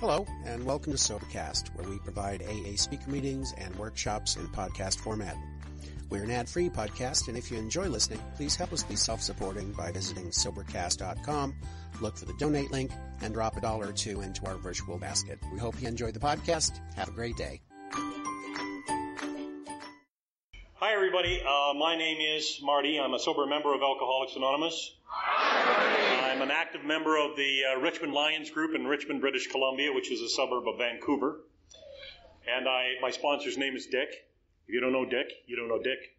Hello, and welcome to SoberCast, where we provide AA speaker meetings and workshops in podcast format. We're an ad-free podcast, and if you enjoy listening, please help us be self-supporting by visiting SoberCast.com, look for the donate link, and drop $1 or $2 into our virtual basket. We hope you enjoy the podcast. Have a great day. Hi, everybody. My name is Marty. I'm a sober member of Alcoholics Anonymous. I'm an active member of the Richmond Lions group in Richmond, British Columbia, which is a suburb of Vancouver. And my sponsor's name is Dick. If you don't know Dick, you don't know Dick.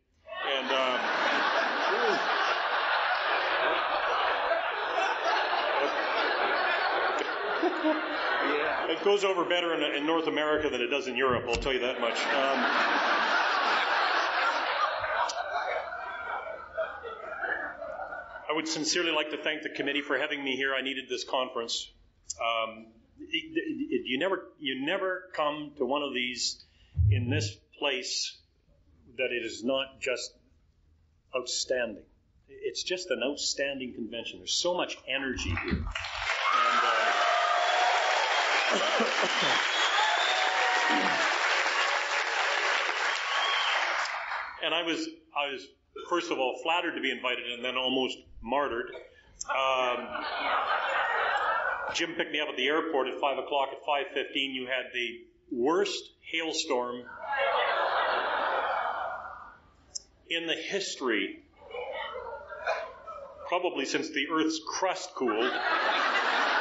And it goes over better in North America than it does in Europe, I'll tell you that much. I would sincerely like to thank the committee for having me here. I needed this conference. You never come to one of these in this place that it is not just outstanding. It's just an outstanding convention. There's so much energy here. And, and I was first of all flattered to be invited and then almost martyred. Jim picked me up at the airport at 5 o'clock. At 5:15, you had the worst hailstorm in the history, probably since the Earth's crust cooled.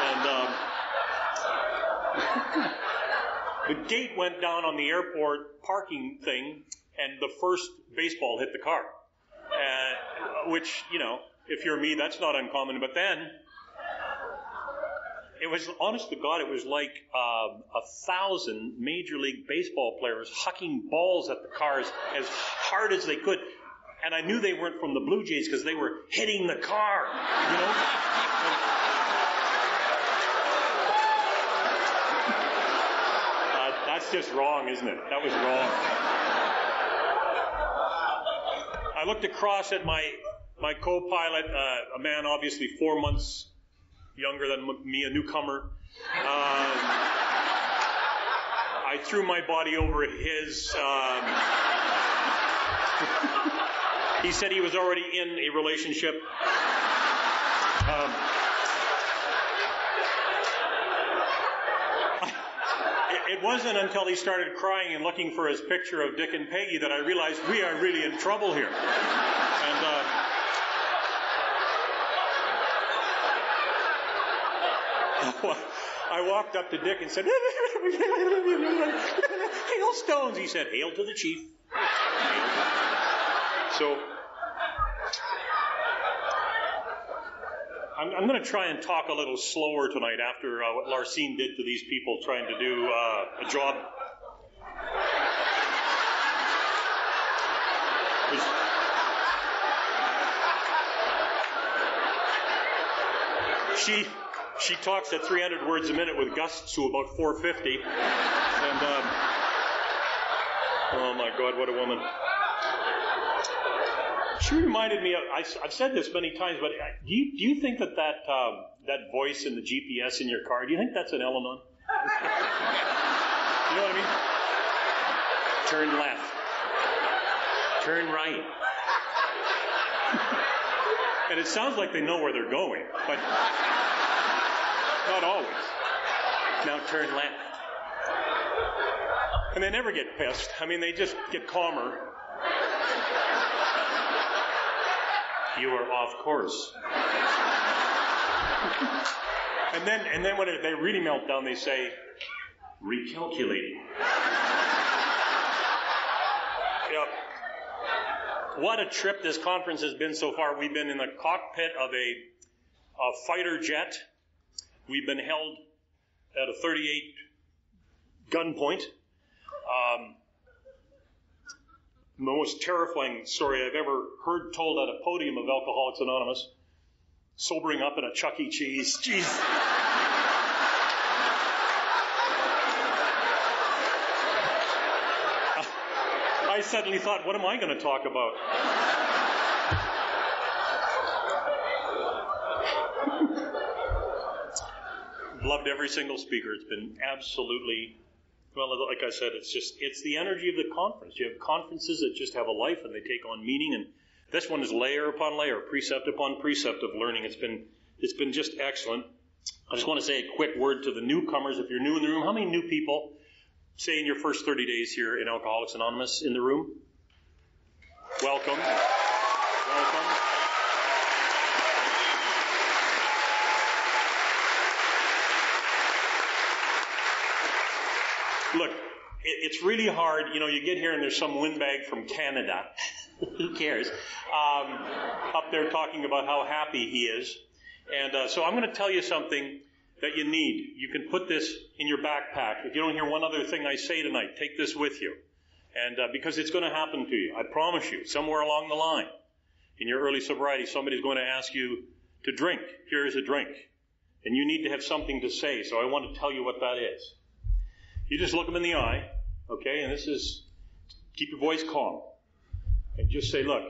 And the gate went down on the airport parking thing, and the first baseball hit the car, which, you know, if you're me, that's not uncommon. But then, it was, honest to God, it was like 1,000 Major League Baseball players hucking balls at the cars as hard as they could. And I knew they weren't from the Blue Jays because they were hitting the car, you know? That's just wrong, isn't it? That was wrong. I looked across at my co-pilot, a man obviously 4 months younger than me, a newcomer. I threw my body over his. He said he was already in a relationship. It wasn't until he started crying and looking for his picture of Dick and Peggy that I realized we are really in trouble here. And I walked up to Dick and said, hailstones. He said, hail to the chief. So I'm going to try and talk a little slower tonight after what Larcene did to these people trying to do a job. She talks at 300 words a minute with gusts to about 450. And, oh my God, what a woman. She reminded me of, I've said this many times, but do you think that voice in the GPS in your car, do you think that's an Al-Anon? You know what I mean? Turn left. Turn right. And it sounds like they know where they're going, but not always. Now turn left. And they never get pissed. I mean, they just get calmer. You are off course. And then when they really melt down, they say, recalculating. Yep. What a trip this conference has been so far. We've been in the cockpit of a fighter jet. We've been held at a 38 gunpoint. The most terrifying story I've ever heard told at a podium of Alcoholics Anonymous. Sobering up in a Chuck E. Cheese. Jeez. I suddenly thought, what am I going to talk about? loved every single speaker. It's been absolutely, well, like I said, it's the energy of the conference. You have conferences that just have a life and they take on meaning, and this one is layer upon layer, precept upon precept of learning. It's been just excellent. I just want to say a quick word to the newcomers. If you're new in the room, how many new people, say in your first 30 days here in Alcoholics Anonymous, in the room? Welcome. Welcome. Look, it's really hard. You know, you get here and there's some windbag from Canada. Who cares? Up there talking about how happy he is. And so I'm going to tell you something that you need. You can put this in your backpack. If you don't hear one other thing I say tonight, take this with you. And because it's going to happen to you, I promise you, somewhere along the line, in your early sobriety, somebody's going to ask you to drink. Here is a drink. And you need to have something to say, so I want to tell you what that is. You just look them in the eye, okay, and this is, keep your voice calm. And just say, look,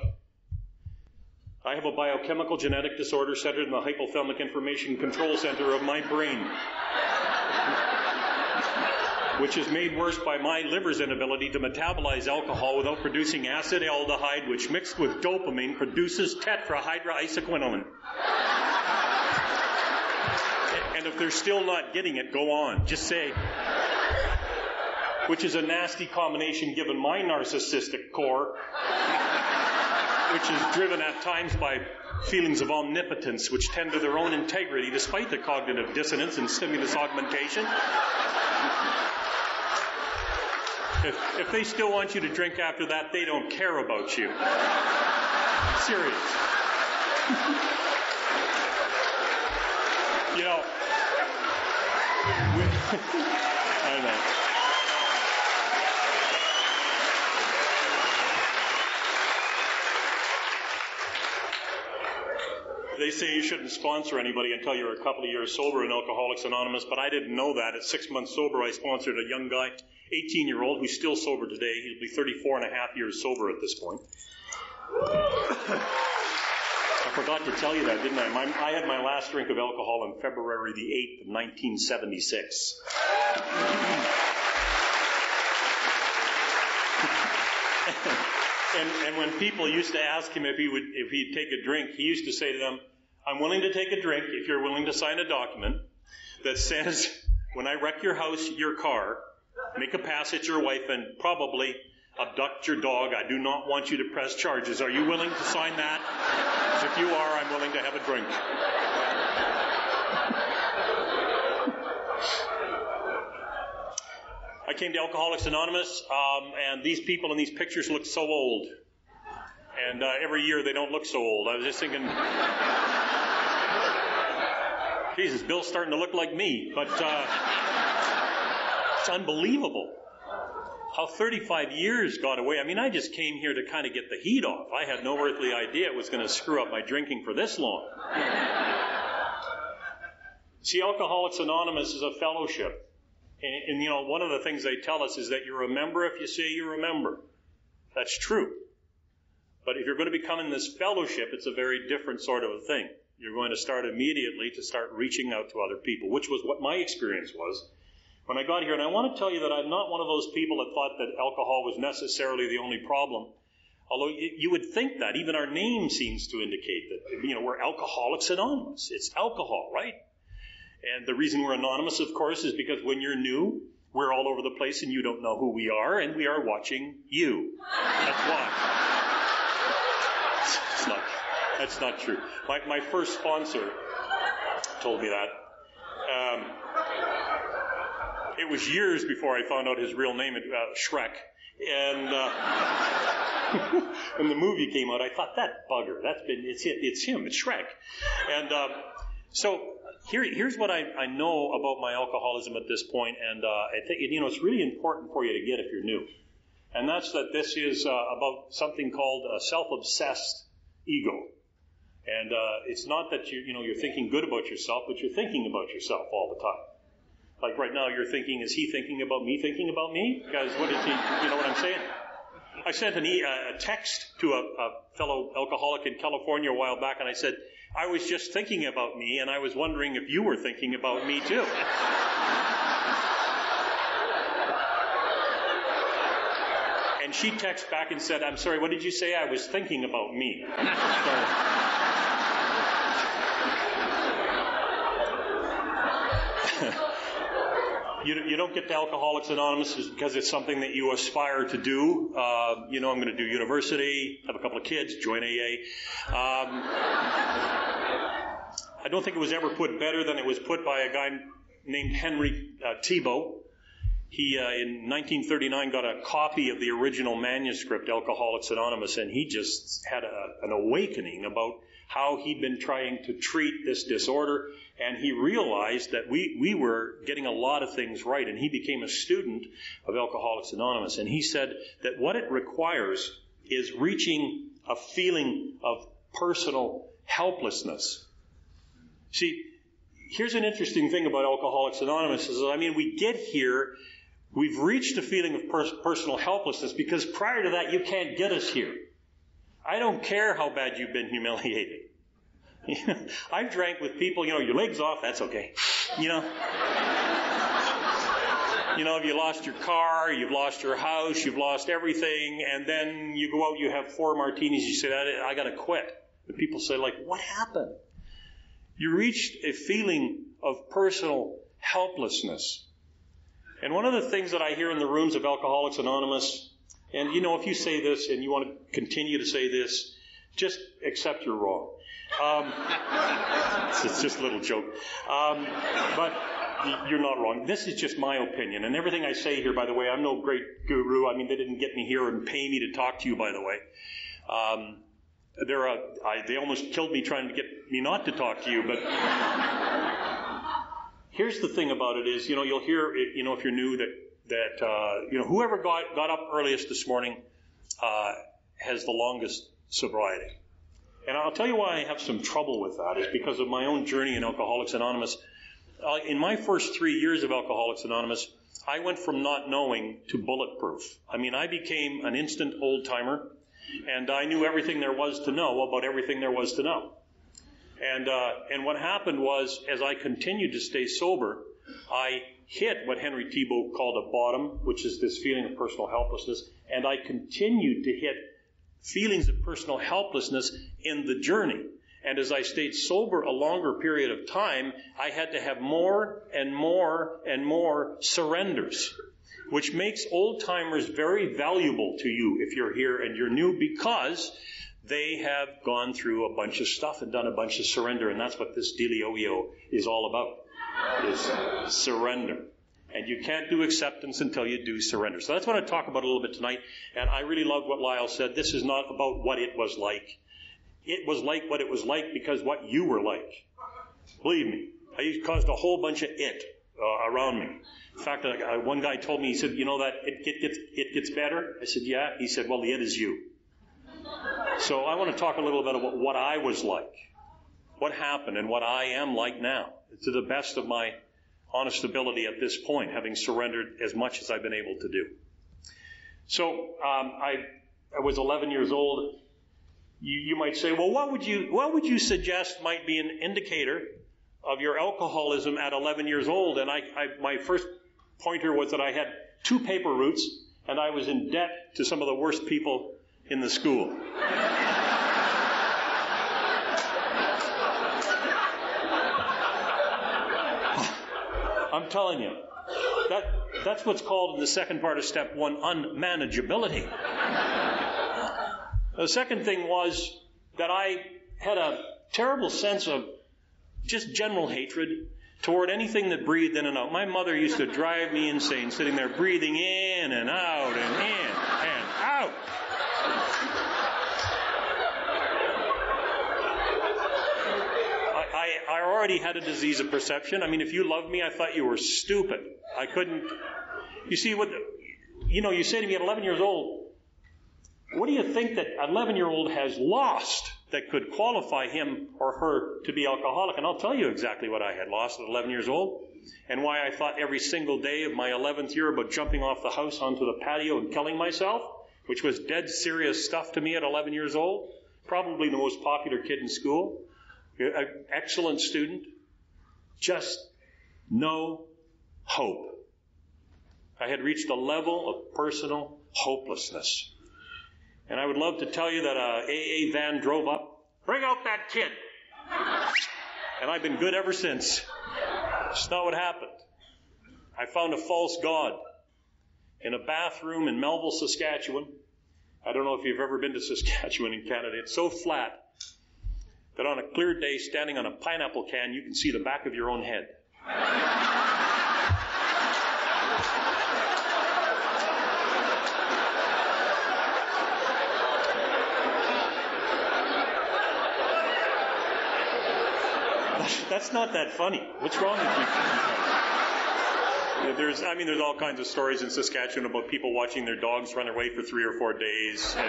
I have a biochemical genetic disorder centered in the hypothalamic information control center of my brain, which is made worse by my liver's inability to metabolize alcohol without producing acetaldehyde, which mixed with dopamine produces tetrahydroisoquinoline. And if they're still not getting it, go on. Just say, which is a nasty combination given my narcissistic core, which is driven at times by feelings of omnipotence, which tend to their own integrity despite the cognitive dissonance and stimulus augmentation. If they still want you to drink after that, they don't care about you. I'm serious. You know, I know. They say you shouldn't sponsor anybody until you're a couple of years sober in Alcoholics Anonymous, but I didn't know that. At 6 months sober, I sponsored a young guy, 18-year-old, who's still sober today. He'll be 34 and a half years sober at this point. I forgot to tell you that, didn't I? I had my last drink of alcohol on February the 8th of 1976. And when people used to ask him if he'd take a drink, he used to say to them, I'm willing to take a drink if you're willing to sign a document that says, when I wreck your house, your car, make a pass at your wife, and probably abduct your dog, I do not want you to press charges. Are you willing to sign that? If you are, I'm willing to have a drink. I came to Alcoholics Anonymous, and these people in these pictures look so old. And every year they don't look so old. I was just thinking, Jesus, Bill's starting to look like me. But it's unbelievable how 35 years got away. I mean, I just came here to kind of get the heat off. I had no earthly idea it was going to screw up my drinking for this long. See, Alcoholics Anonymous is a fellowship. And, you know, one of the things they tell us is that you remember if you say you remember. That's true. But if you're going to become in this fellowship, it's a very different sort of a thing. You're going to start immediately to start reaching out to other people, which was what my experience was when I got here. And I want to tell you that I'm not one of those people that thought that alcohol was necessarily the only problem. Although you would think that. Even our name seems to indicate that, you know, we're Alcoholics Anonymous. It's alcohol, right? And the reason we're anonymous, of course, is because when you're new, we're all over the place and you don't know who we are, and we are watching you. That's why. That's not true. My first sponsor told me that. It was years before I found out his real name, Shrek. And when the movie came out, I thought, that bugger, it's him, it's Shrek. And so here's what I know about my alcoholism at this point, and I think, you know, it's really important for you to get if you're new. And that's that this is about something called a self-obsessed ego. And it's not that you're thinking good about yourself, but you're thinking about yourself all the time. Like right now, you're thinking, is he thinking about me? Because what is he? You know what I'm saying? I sent a text to a fellow alcoholic in California a while back, and I said, I was just thinking about me, and I was wondering if you were thinking about me too. And she texted back and said, I'm sorry, what did you say? I was thinking about me. You don't get to Alcoholics Anonymous because it's something that you aspire to do. I'm going to do university, have a couple of kids, join AA. I don't think it was ever put better than it was put by a guy named Henry Thibault. He, in 1939, got a copy of the original manuscript, Alcoholics Anonymous, and he just had an awakening about how he'd been trying to treat this disorder, and he realized that we were getting a lot of things right, and he became a student of Alcoholics Anonymous, and he said that what it requires is reaching a feeling of personal helplessness. See, here's an interesting thing about Alcoholics Anonymous is, we get here, we've reached a feeling of personal helplessness, because prior to that, you can't get us here. I don't care how bad you've been humiliated. I've drank with people, your leg's off, that's okay. If you lost your car, you've lost your house, you've lost everything, and then you go out, you have 4 martinis, you say, I got to quit. And people say, what happened? You reached a feeling of personal helplessness. And one of the things that I hear in the rooms of Alcoholics Anonymous, and if you say this and you want to continue to say this, just accept you're wrong. It's just a little joke. But you're not wrong. This is just my opinion. And everything I say here, by the way, I'm no great guru. They didn't get me here and pay me to talk to you, by the way. They almost killed me trying to get me not to talk to you, but here's the thing about it is, you'll hear, if you're new, that whoever got up earliest this morning has the longest sobriety. And I'll tell you why I have some trouble with that is because of my own journey in Alcoholics Anonymous. In my first 3 years of Alcoholics Anonymous, I went from not knowing to bulletproof. I became an instant old-timer, and I knew everything there was to know about everything there was to know. And what happened was, as I continued to stay sober, I hit what Henry Thibault called a bottom, which is this feeling of personal helplessness, and I continued to hit feelings of personal helplessness in the journey. And as I stayed sober a longer period of time, I had to have more and more and more surrenders, which makes old-timers very valuable to you if you're here and you're new, because they have gone through a bunch of stuff and done a bunch of surrender, and that's what this dealio is all about. Is surrender. And you can't do acceptance until you do surrender. So that's what I talk about a little bit tonight. And I really loved what Lyle said. This is not about what it was like. It was like what it was like because what you were like. Believe me, I caused a whole bunch of it around me. In fact, one guy told me, he said, that it gets better? I said, yeah. He said, well, the it is you. So I want to talk a little bit about what I was like, what happened, and what I am like now, to the best of my honest ability at this point, having surrendered as much as I've been able to do. So I was 11 years old. You might say, well, what would you suggest might be an indicator of your alcoholism at 11 years old? And my first pointer was that I had 2 paper routes, and I was in debt to some of the worst people in the school. I'm telling you, that's what's called in the second part of step 1, unmanageability. The second thing was that I had a terrible sense of just general hatred toward anything that breathed in and out. My mother used to drive me insane, sitting there breathing in and out and in and out. I already had a disease of perception. If you loved me, I thought you were stupid. I couldn't. You see, you say to me at 11 years old, what do you think that an 11-year-old has lost that could qualify him or her to be alcoholic? And I'll tell you exactly what I had lost at 11 years old and why I thought every single day of my 11th year about jumping off the house onto the patio and killing myself. which was dead serious stuff to me at 11 years old. Probably the most popular kid in school, an excellent student, just no hope. I had reached a level of personal hopelessness. And I would love to tell you that an AA van drove up, bring out that kid. And I've been good ever since. It's not what happened. I found a false god in a bathroom in Melville, Saskatchewan. I don't know if you've ever been to Saskatchewan in Canada. It's so flat that on a clear day, standing on a pineapple can, you can see the back of your own head. That's not that funny. What's wrong with you? There's all kinds of stories in Saskatchewan about people watching their dogs run away for 3 or 4 days, and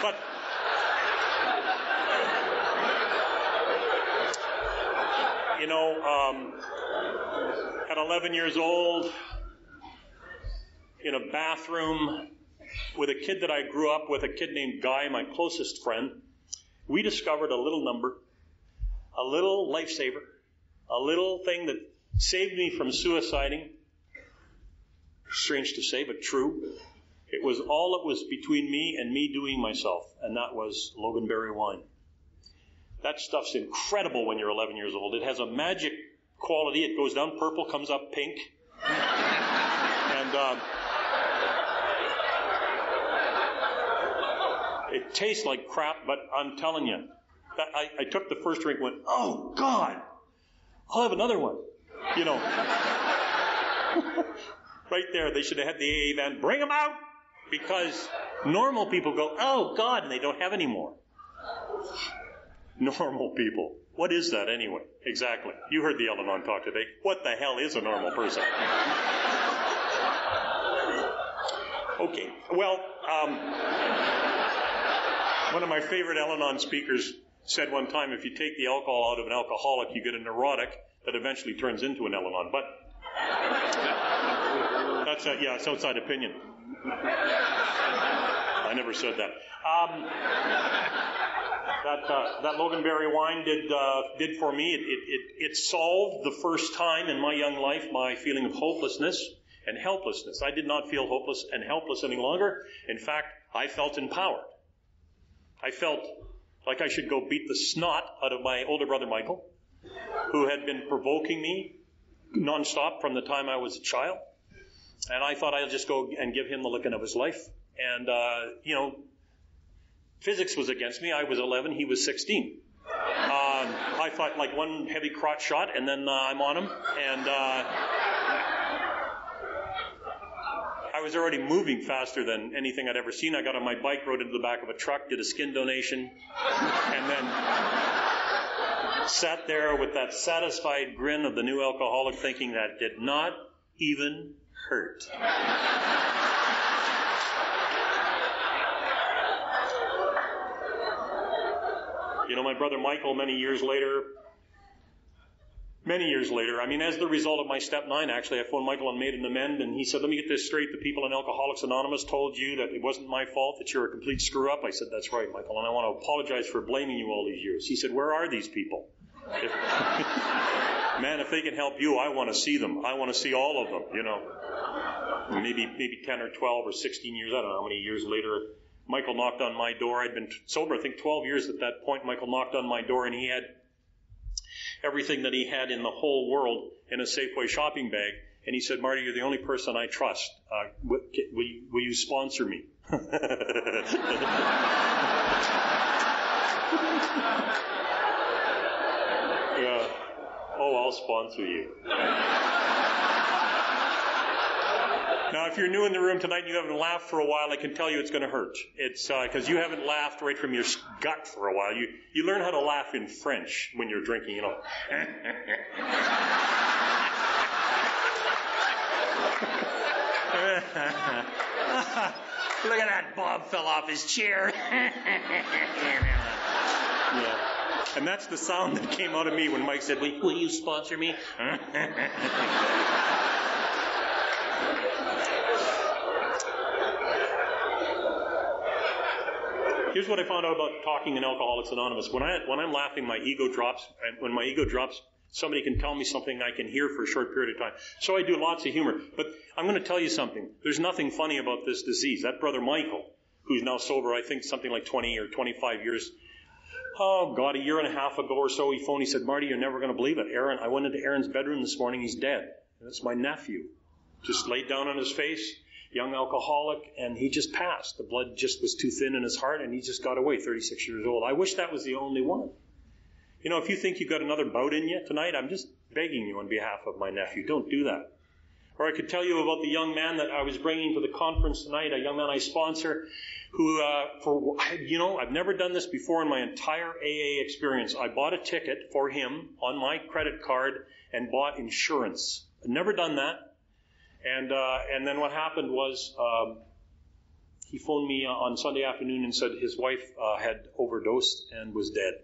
but at 11 years old, in a bathroom with a kid that I grew up with, a kid named Guy, my closest friend, we discovered a little number, a little lifesaver, a little thing that saved me from suiciding. Strange to say, but true. It was all that was between me and me doing myself, and that was Loganberry wine. That stuff's incredible when you're 11 years old. It has a magic quality. It goes down purple, comes up pink. And it tastes like crap, but I'm telling you, I took the first drink and went, oh, God, I'll have another one. Right there, they should have had the AA van, bring them out, because normal people go, oh, God, and they don't have any more. Normal people. What is that anyway? Exactly. You heard the Al-Anon talk today. What the hell is a normal person? Okay. Well, one of my favorite Al-Anon speakers said one time, if you take the alcohol out of an alcoholic, you get a neurotic that eventually turns into an Al-Anon, but that's it's outside opinion. I never said that. That Loganberry wine did for me. It solved the first time in my young life my feeling of hopelessness and helplessness. I did not feel hopeless and helpless any longer. In fact, I felt empowered. I felt like I should go beat the snot out of my older brother Michael, who had been provoking me nonstop from the time I was a child. And I thought I'd just go and give him the licking of his life. And, physics was against me. I was 11. He was 16. I thought like one heavy crotch shot, and then I'm on him. And I was already moving faster than anything I'd ever seen. I got on my bike, rode into the back of a truck, did a skin donation, and then sat there with that satisfied grin of the new alcoholic, thinking that did not even hurt. My brother Michael, many years later, as the result of my step 9, actually, I phoned Michael and made an amend, and he said, let me get this straight. The people in Alcoholics Anonymous told you that it wasn't my fault, that you're a complete screw-up. I said, that's right, Michael, and I want to apologize for blaming you all these years. He said, where are these people? Man, if they can help you, I want to see them. I want to see all of them, Maybe 10 or 12 or 16 years, I don't know how many years later, Michael knocked on my door. I'd been sober, I think, 12 years at that point. Michael knocked on my door, and he had everything that he had in the whole world in a Safeway shopping bag. And he said, Marty, you're the only person I trust. Will you sponsor me? I'll sponsor you. Now, if you're new in the room tonight and you haven't laughed for a while, I can tell you it's going to hurt. It's because you haven't laughed right from your gut for a while. You learn how to laugh in French when you're drinking, Look at that, Bob fell off his chair. And that's the sound that came out of me when Mike said, will you sponsor me? Here's what I found out about talking in Alcoholics Anonymous. When I'm laughing, my ego drops. When my ego drops, somebody can tell me something I can hear for a short period of time. So I do lots of humor. But I'm going to tell you something. There's nothing funny about this disease. That brother Michael, who's now sober, I think something like 20 or 25 years, oh, God, a year and a half ago or so, he phoned. He said, Marty, you're never going to believe it. Aaron, I went into Aaron's bedroom this morning. He's dead. That's my nephew. Just laid down on his face, young alcoholic, and he just passed. The blood just was too thin in his heart, and he just got away, 36 years old. I wish that was the only one. You know, if you think you've got another bout in you tonight, I'm just begging you on behalf of my nephew, don't do that. Or I could tell you about the young man that I was bringing to the conference tonight, a young man I sponsor, who, I've never done this before in my entire AA experience. I bought a ticket for him on my credit card and bought insurance. I've never done that. And then what happened was he phoned me on Sunday afternoon and said his wife had overdosed and was dead.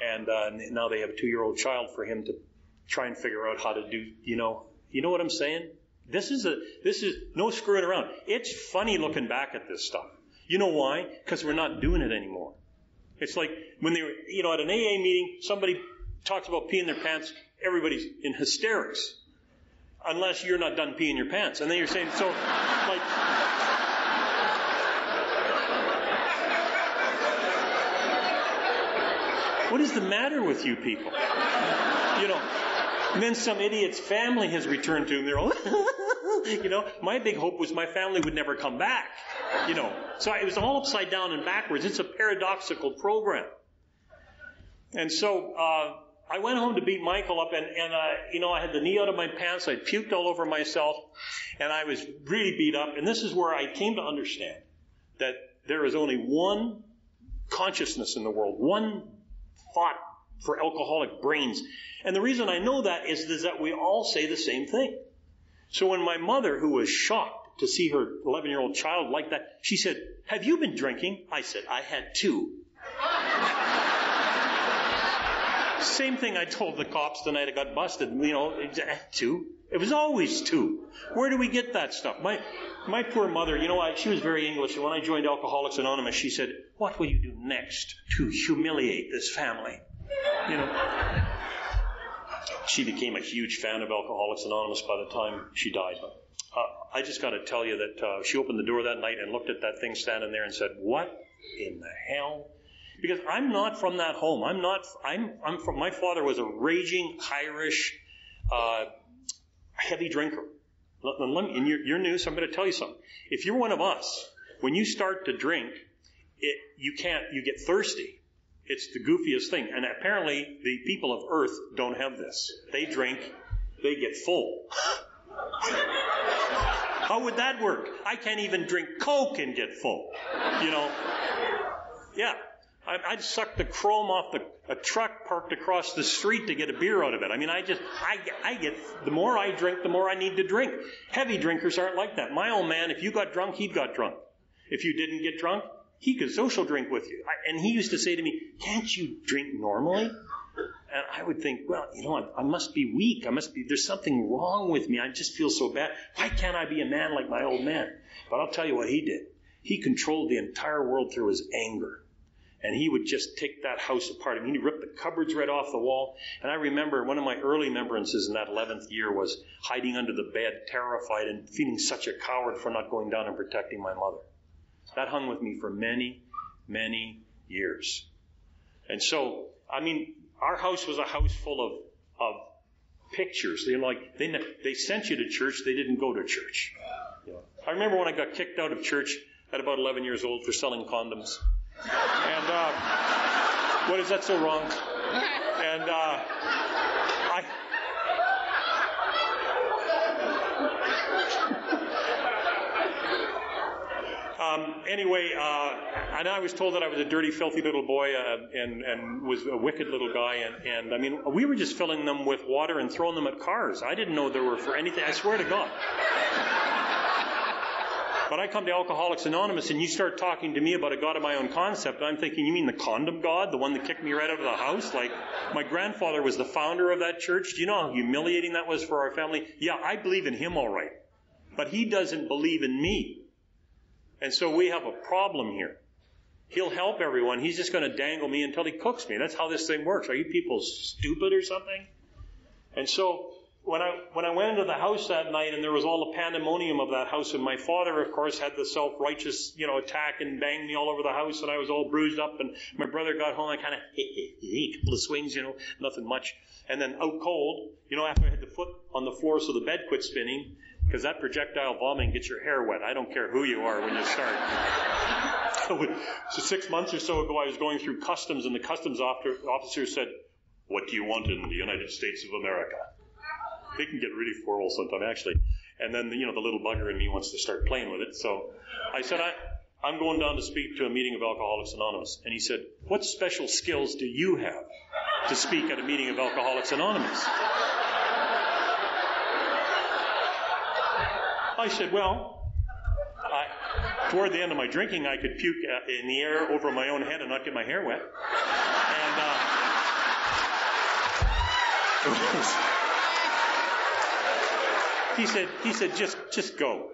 And now they have a 2-year-old child for him to try and figure out how to do, you know what I'm saying? This is no screwing around. It's funny looking back at this stuff. You know why? Because we're not doing it anymore. It's like when they were, at an AA meeting, somebody talks about peeing their pants, everybody's in hysterics. Unless you're not done peeing your pants. And then you're saying, so, like... what is the matter with you people? And then some idiot's family has returned to him. They're all, my big hope was my family would never come back. So it was all upside down and backwards. It's a paradoxical program. And so I went home to beat Michael up, and I had the knee out of my pants. I puked all over myself, and I was really beat up. And this is where I came to understand that there is only one consciousness in the world, one thought for alcoholic brains. And the reason I know that is that we all say the same thing. So when my mother, who was shocked to see her 11-year-old child like that, she said, "Have you been drinking?" I said, "I had 2." Same thing I told the cops the night I got busted. "2." It was always 2. Where do we get that stuff? My poor mother, she was very English, and when I joined Alcoholics Anonymous, she said, "What will you do next to humiliate this family?" She became a huge fan of Alcoholics Anonymous by the time she died. I just got to tell you that she opened the door that night and looked at that thing standing there and said, "What in the hell?" Because I'm not from that home. I'm from. My father was a raging Irish heavy drinker. And you're new, so I'm going to tell you something. If you're one of us, when you start to drink, you get thirsty. It's the goofiest thing. And apparently, the people of Earth don't have this. They drink, they get full. How would that work? I can't even drink Coke and get full. Yeah. I'd suck the chrome off a truck parked across the street to get a beer out of it. The more I drink, the more I need to drink. Heavy drinkers aren't like that. My old man, if you got drunk, he got drunk. If you didn't get drunk, he could social drink with you. And he used to say to me, "Can't you drink normally?" And I would think, well, I must be weak. There's something wrong with me. I just feel so bad. Why can't I be a man like my old man? But I'll tell you what he did. He controlled the entire world through his anger. And he would just take that house apart. He ripped the cupboards right off the wall. And I remember one of my early remembrances in that 11th year was hiding under the bed, terrified and feeling such a coward for not going down and protecting my mother. That hung with me for many, many years. And so, our house was a house full of pictures. They sent you to church. They didn't go to church. Yeah. I remember when I got kicked out of church at about 11 years old for selling condoms. And what is that so wrong? And and I was told that I was a dirty, filthy little boy and was a wicked little guy. And we were just filling them with water and throwing them at cars. I didn't know there were for anything. I swear to God. But I come to Alcoholics Anonymous, and you start talking to me about a God of my own concept, and I'm thinking, you mean the condom God, the one that kicked me right out of the house? Like, my grandfather was the founder of that church. Do you know how humiliating that was for our family? Yeah, I believe in him all right, but he doesn't believe in me. And so we have a problem here. He'll help everyone. He's just going to dangle me until he cooks me. That's how this thing works. Are you people stupid or something? And so when I went into the house that night, and there was all the pandemonium of that house, and my father, of course, had the self-righteous, attack and banged me all over the house, and I was all bruised up, and my brother got home, and I kind of, couple of swings, nothing much. And then out cold, after I had the foot on the floor so the bed quit spinning, because that projectile vomiting gets your hair wet. I don't care who you are when you start. So 6 months or so ago, I was going through customs, and the customs officer said, "What do you want in the United States of America?" They can get really formal sometime, actually. And then, the little bugger in me wants to start playing with it. So I said, I'm going down to speak to a meeting of Alcoholics Anonymous. And he said, "What special skills do you have to speak at a meeting of Alcoholics Anonymous?" I said, toward the end of my drinking, I could puke in the air over my own head and not get my hair wet. And he said, just go.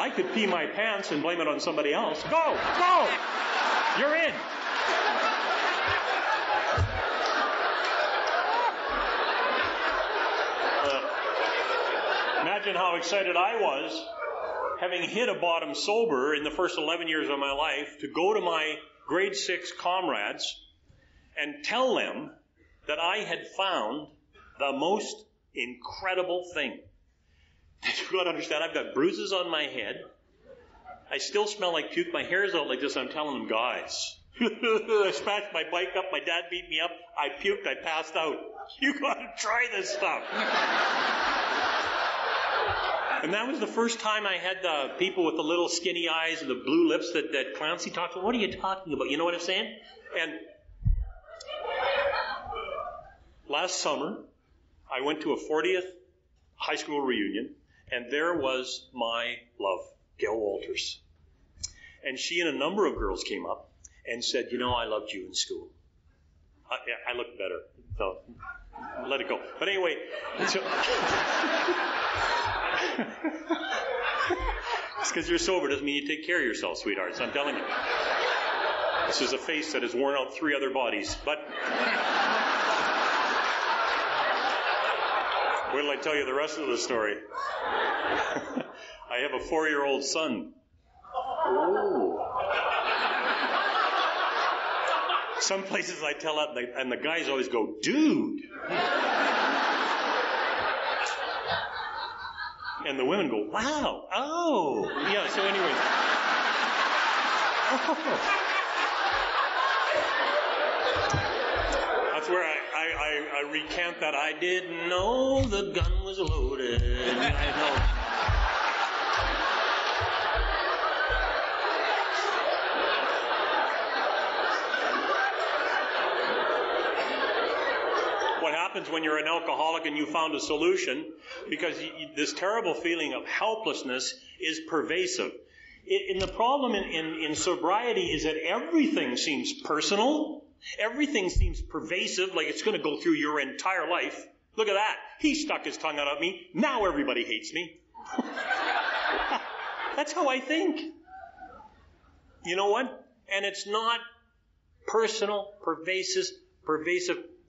I could pee my pants and blame it on somebody else. Go, you're in. Imagine how excited I was, having hit a bottom sober in the first 11 years of my life, to go to my grade 6 comrades and tell them that I had found the most incredible thing. You've got to understand, I've got bruises on my head. I still smell like puke. My hair's out like this. I'm telling them, guys, I smashed my bike up. My dad beat me up. I puked. I passed out. You got to try this stuff. And that was the first time I had the people with the little skinny eyes and the blue lips that Clancy talked about. What are you talking about? You know what I'm saying? And last summer, I went to a 40th high school reunion, and there was my love, Gail Walters. And she and a number of girls came up and said, I loved you in school. I looked better. So let it go. But anyway, so just because you're sober doesn't mean you take care of yourself, sweethearts. I'm telling you. This is a face that has worn out 3 other bodies. But wait till I tell you the rest of the story. I have a 4-year-old son. Oh. Some places I tell that, and the guys always go, "Dude." And the women go, "Wow, oh." Yeah, so anyways. Oh. That's where I recant that I didn't know the gun was loaded. I know. When you're an alcoholic and you found a solution, because this terrible feeling of helplessness is pervasive. And the problem in sobriety is that everything seems personal. Everything seems pervasive, like it's going to go through your entire life. Look at that. He stuck his tongue out at me. Now everybody hates me. That's how I think. You know what? And it's not personal, pervasive,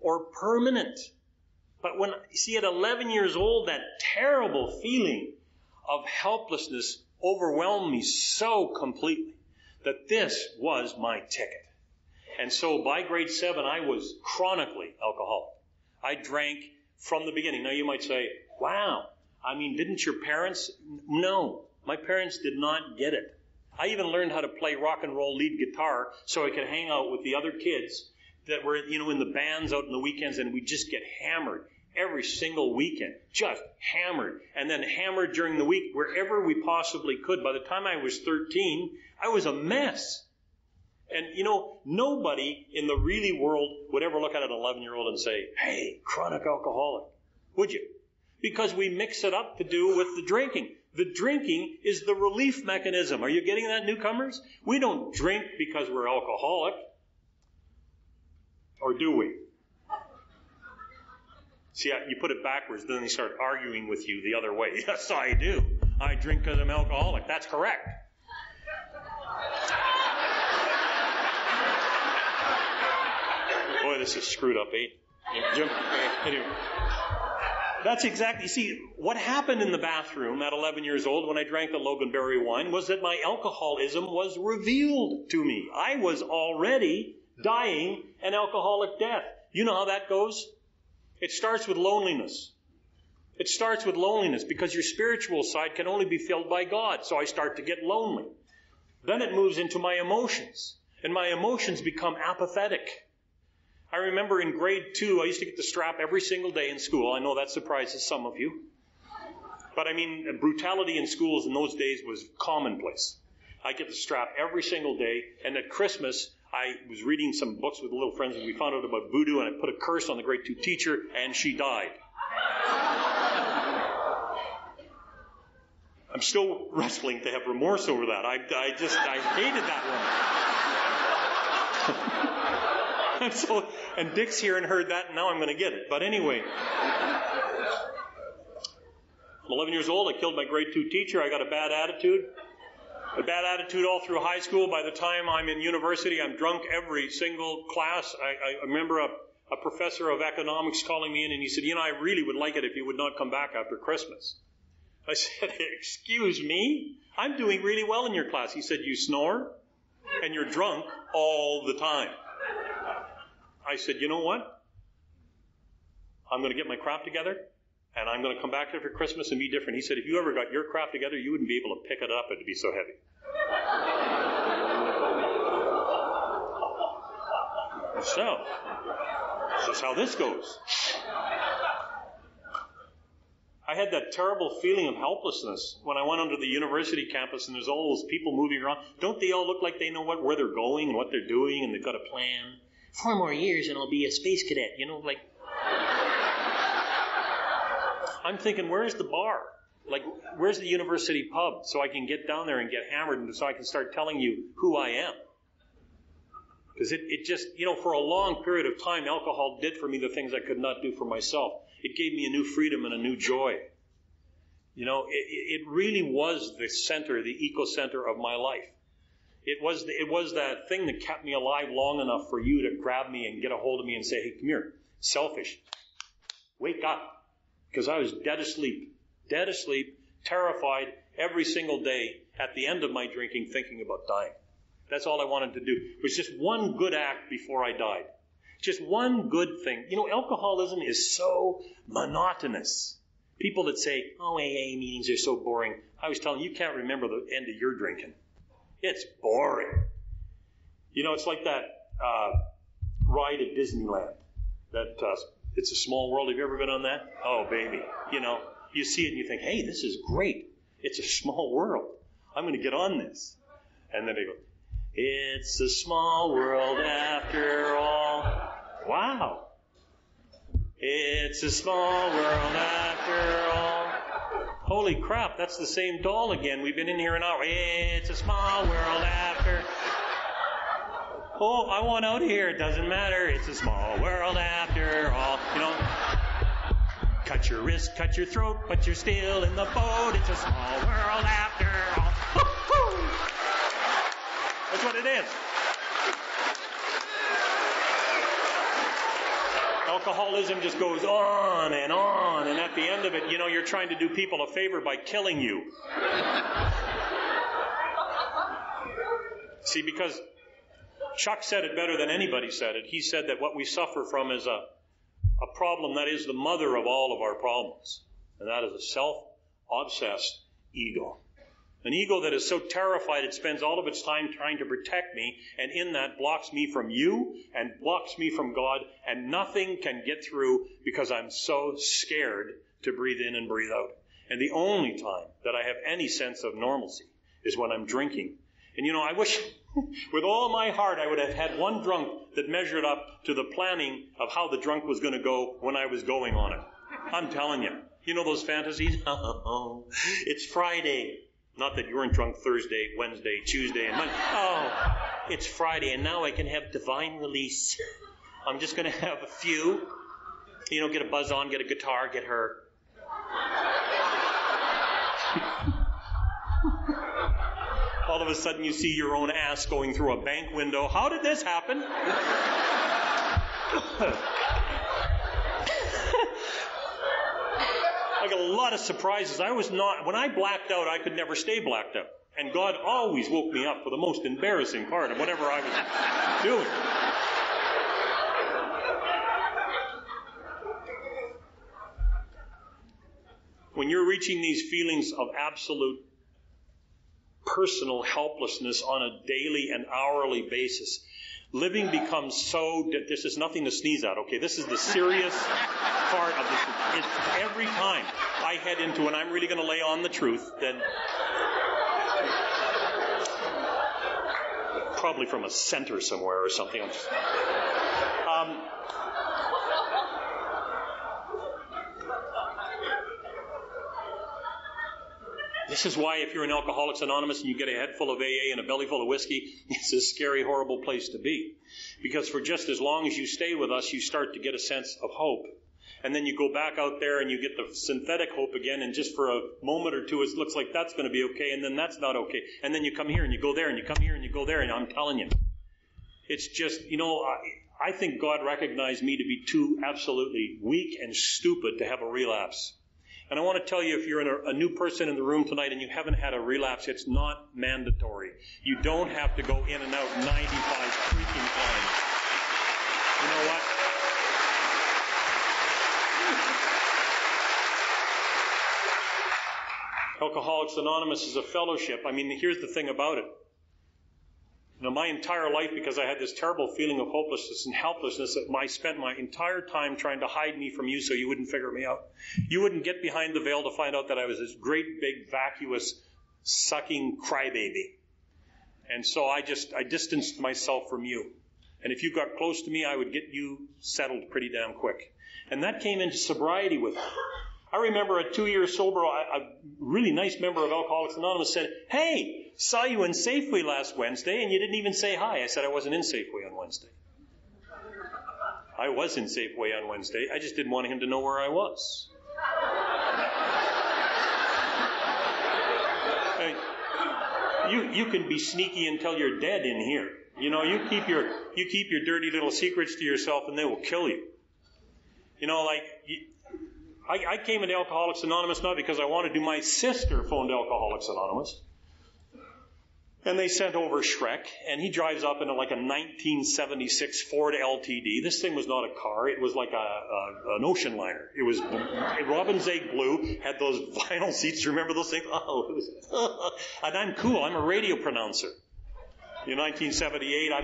or permanent. But when, at 11 years old, that terrible feeling of helplessness overwhelmed me so completely that this was my ticket. And so by grade 7, I was chronically alcoholic. I drank from the beginning. Now you might say, "Wow, didn't your parents?" No, my parents did not get it. I even learned how to play rock and roll lead guitar so I could hang out with the other kids that were, in the bands out on the weekends, and we just get hammered every single weekend, just hammered, and then hammered during the week wherever we possibly could. By the time I was 13, I was a mess. And, nobody in the really world would ever look at an 11-year-old and say, "Hey, chronic alcoholic," would you? Because we mix it up to do with the drinking. The drinking is the relief mechanism. Are you getting that, newcomers? We don't drink because we're alcoholic. Or do we? See, you put it backwards, then they start arguing with you the other way. Yes, I do. I drink because I'm alcoholic. That's correct. Boy, this is screwed up, eh? Anyway. That's exactly, see, what happened in the bathroom at 11 years old when I drank the Loganberry wine was that my alcoholism was revealed to me. I was already dying an alcoholic death. You know how that goes? It starts with loneliness. It starts with loneliness because your spiritual side can only be filled by God. So I start to get lonely. Then it moves into my emotions, and my emotions become apathetic. I remember in grade 2, I used to get the strap every single day in school. I know that surprises some of you. But I mean, brutality in schools in those days was commonplace. I get the strap every single day, and at Christmas, I was reading some books with little friends, and we found out about voodoo, and I put a curse on the grade 2 teacher, and she died. I'm still wrestling to have remorse over that. I hated that woman. And Dick's here and heard that, and now I'm going to get it. But anyway, I'm 11 years old. I killed my grade 2 teacher. I got a bad attitude. A bad attitude all through high school. By the time I'm in university, I'm drunk every single class. I remember a professor of economics calling me in, and he said, you know, I really would like it if you would not come back after Christmas. I said, excuse me? I'm doing really well in your class. He said, you snore, and you're drunk all the time. I said, you know what? I'm going to get my crap together, and I'm going to come back here for Christmas and be different. He said, if you ever got your crap together, you wouldn't be able to pick it up. It would be so heavy. So, this is how this goes. I had that terrible feeling of helplessness when I went onto the university campus, and there's all those people moving around. Don't they all look like they know where they're going and what they're doing, and they've got a plan? 4 more years and I'll be a space cadet, you know, like. I'm thinking, where's the bar? Like, where's the university pub so I can get down there and get hammered and so I can start telling you who I am? Because it just, you know, for a long period of time, alcohol did for me the things I could not do for myself. It gave me a new freedom and a new joy. You know, it really was the center, the eco-center of my life. It was that thing that kept me alive long enough for you to grab me and get a hold of me and say, hey, come here, selfish, wake up. Because I was dead asleep, terrified every single day at the end of my drinking, thinking about dying. That's all I wanted to do. It was just one good act before I died. Just one good thing. You know, alcoholism is so monotonous. People that say, oh, AA meetings are so boring. I was telling you, you can't remember the end of your drinking. It's boring. You know, it's like that ride at Disneyland. It's a Small World. Have you ever been on that? Oh, baby. You know, you see it and you think, hey, this is great. It's a small world. I'm going to get on this. And then they go, it's a small world after all. Wow. It's a small world after all. Holy crap, that's the same doll again. We've been in here an hour. It's a small world after. Oh, I want out of here. It doesn't matter. It's a small world after all. You know, cut your wrist, cut your throat, but you're still in the boat. It's a small world after all. That's what it is. Alcoholism just goes on, and at the end of it, you know, you're trying to do people a favor by killing you. See, because Chuck said it better than anybody said it. He said that what we suffer from is a problem that is the mother of all of our problems, and that is a self-obsessed ego. An ego that is so terrified it spends all of its time trying to protect me, and in that blocks me from you and blocks me from God, and nothing can get through because I'm so scared to breathe in and breathe out. And the only time that I have any sense of normalcy is when I'm drinking. And you know, I wish with all my heart I would have had one drunk that measured up to the planning of how the drunk was going to go when I was going on it. I'm telling you. You know those fantasies? Oh, it's Friday. Not that you weren't drunk Thursday, Wednesday, Tuesday, and Monday. Oh, it's Friday, and now I can have divine release. I'm just going to have a few. You know, get a buzz on, get a guitar, get her. all of a sudden you see your own ass going through a bank window. How did this happen? I got a lot of surprises. When I blacked out, I could never stay blacked out. And God always woke me up for the most embarrassing part of whatever I was doing. When you're reaching these feelings of absolute personal helplessness on a daily and hourly basis, living becomes so... This is nothing to sneeze at, okay? This is the serious part of this. It's every time I head into, and I'm really going to lay on the truth, then probably from a center somewhere or something. This is why if you're an Alcoholics Anonymous and you get a head full of AA and a belly full of whiskey, it's a scary, horrible place to be. Because for just as long as you stay with us, you start to get a sense of hope. And then you go back out there and you get the synthetic hope again, and just for a moment or two, it looks like that's going to be okay, and then that's not okay. And then you come here and you go there, and you come here and you go there, and I'm telling you. It's just, I think God recognized me to be too absolutely weak and stupid to have a relapse. And I want to tell you, if you're a new person in the room tonight and you haven't had a relapse, it's not mandatory. You don't have to go in and out 95 freaking times. You know what? Alcoholics Anonymous is a fellowship. I mean, here's the thing about it. My entire life, because I had this terrible feeling of hopelessness and helplessness, that I spent my entire time trying to hide me from you so you wouldn't figure me out. You wouldn't get behind the veil to find out that I was this great, big, vacuous, sucking crybaby. And so I distanced myself from you. And if you got close to me, I would get you settled pretty damn quick. And that came into sobriety with me. I remember a 2-year sober, a really nice member of Alcoholics Anonymous said, "Hey, saw you in Safeway last Wednesday and you didn't even say hi." I said, "I wasn't in Safeway on Wednesday." I was in Safeway on Wednesday. I just didn't want him to know where I was. You can be sneaky until you're dead in here. You keep your dirty little secrets to yourself and they will kill you. I came into Alcoholics Anonymous not because I wanted to. My sister phoned Alcoholics Anonymous. And they sent over Shrek. And he drives up in like a 1976 Ford LTD. This thing was not a car. It was like an ocean liner. It was robin's egg blue. Had those vinyl seats. Remember those things? And I'm cool. I'm a radio pronouncer. In 1978, I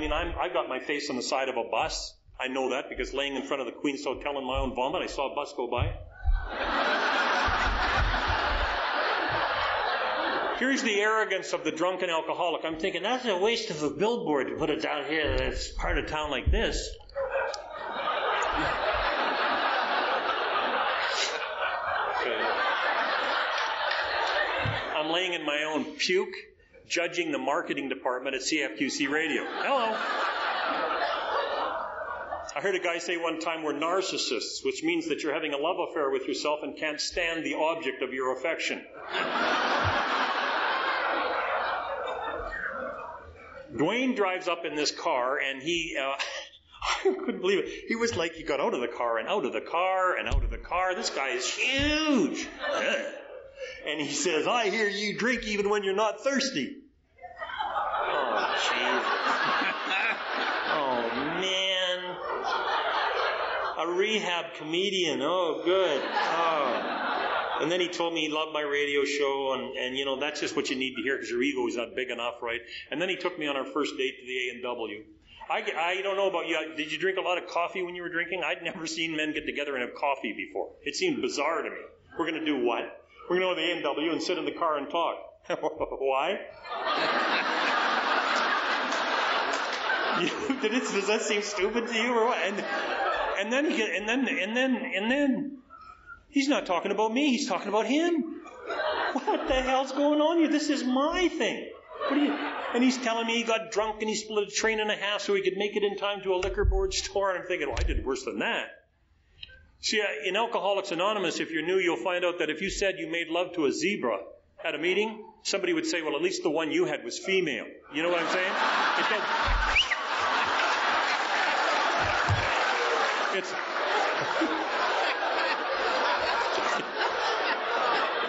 got my face on the side of a bus. I know that because laying in front of the Queen's Hotel in my own vomit, I saw a bus go by. Here's the arrogance of the drunken alcoholic. I'm thinking, that's a waste of a billboard to put it down here that's part of town like this. Okay. I'm laying in my own puke, judging the marketing department at CFQC Radio. Hello. I heard a guy say one time, we're narcissists, which means that you're having a love affair with yourself and can't stand the object of your affection. Dwayne drives up in this car, and he, I couldn't believe it. He was like, he got out of the car, and out of the car, and out of the car. This guy is huge. And he says, "I hear you drink even when you're not thirsty." Oh, Jesus. Oh, man. A rehab comedian. Oh, good. Oh. And then he told me he loved my radio show, and that's just what you need to hear because your ego is not big enough, right? And then he took me on our first date to the A&W. I don't know about you. Did you drink a lot of coffee when you were drinking? I'd never seen men get together and have coffee before. It seemed bizarre to me. We're going to do what? We're going to go to the A&W and sit in the car and talk. Why? Does that seem stupid to you or what? And then he's not talking about me. He's talking about him. What the hell's going on here? This is my thing. And he's telling me he got drunk and he split a train in half so he could make it in time to a liquor board store. And I'm thinking, well, I did worse than that. See, in Alcoholics Anonymous, if you're new, you'll find out that if you said you made love to a zebra at a meeting, somebody would say, well, at least the one you had was female. You know what I'm saying?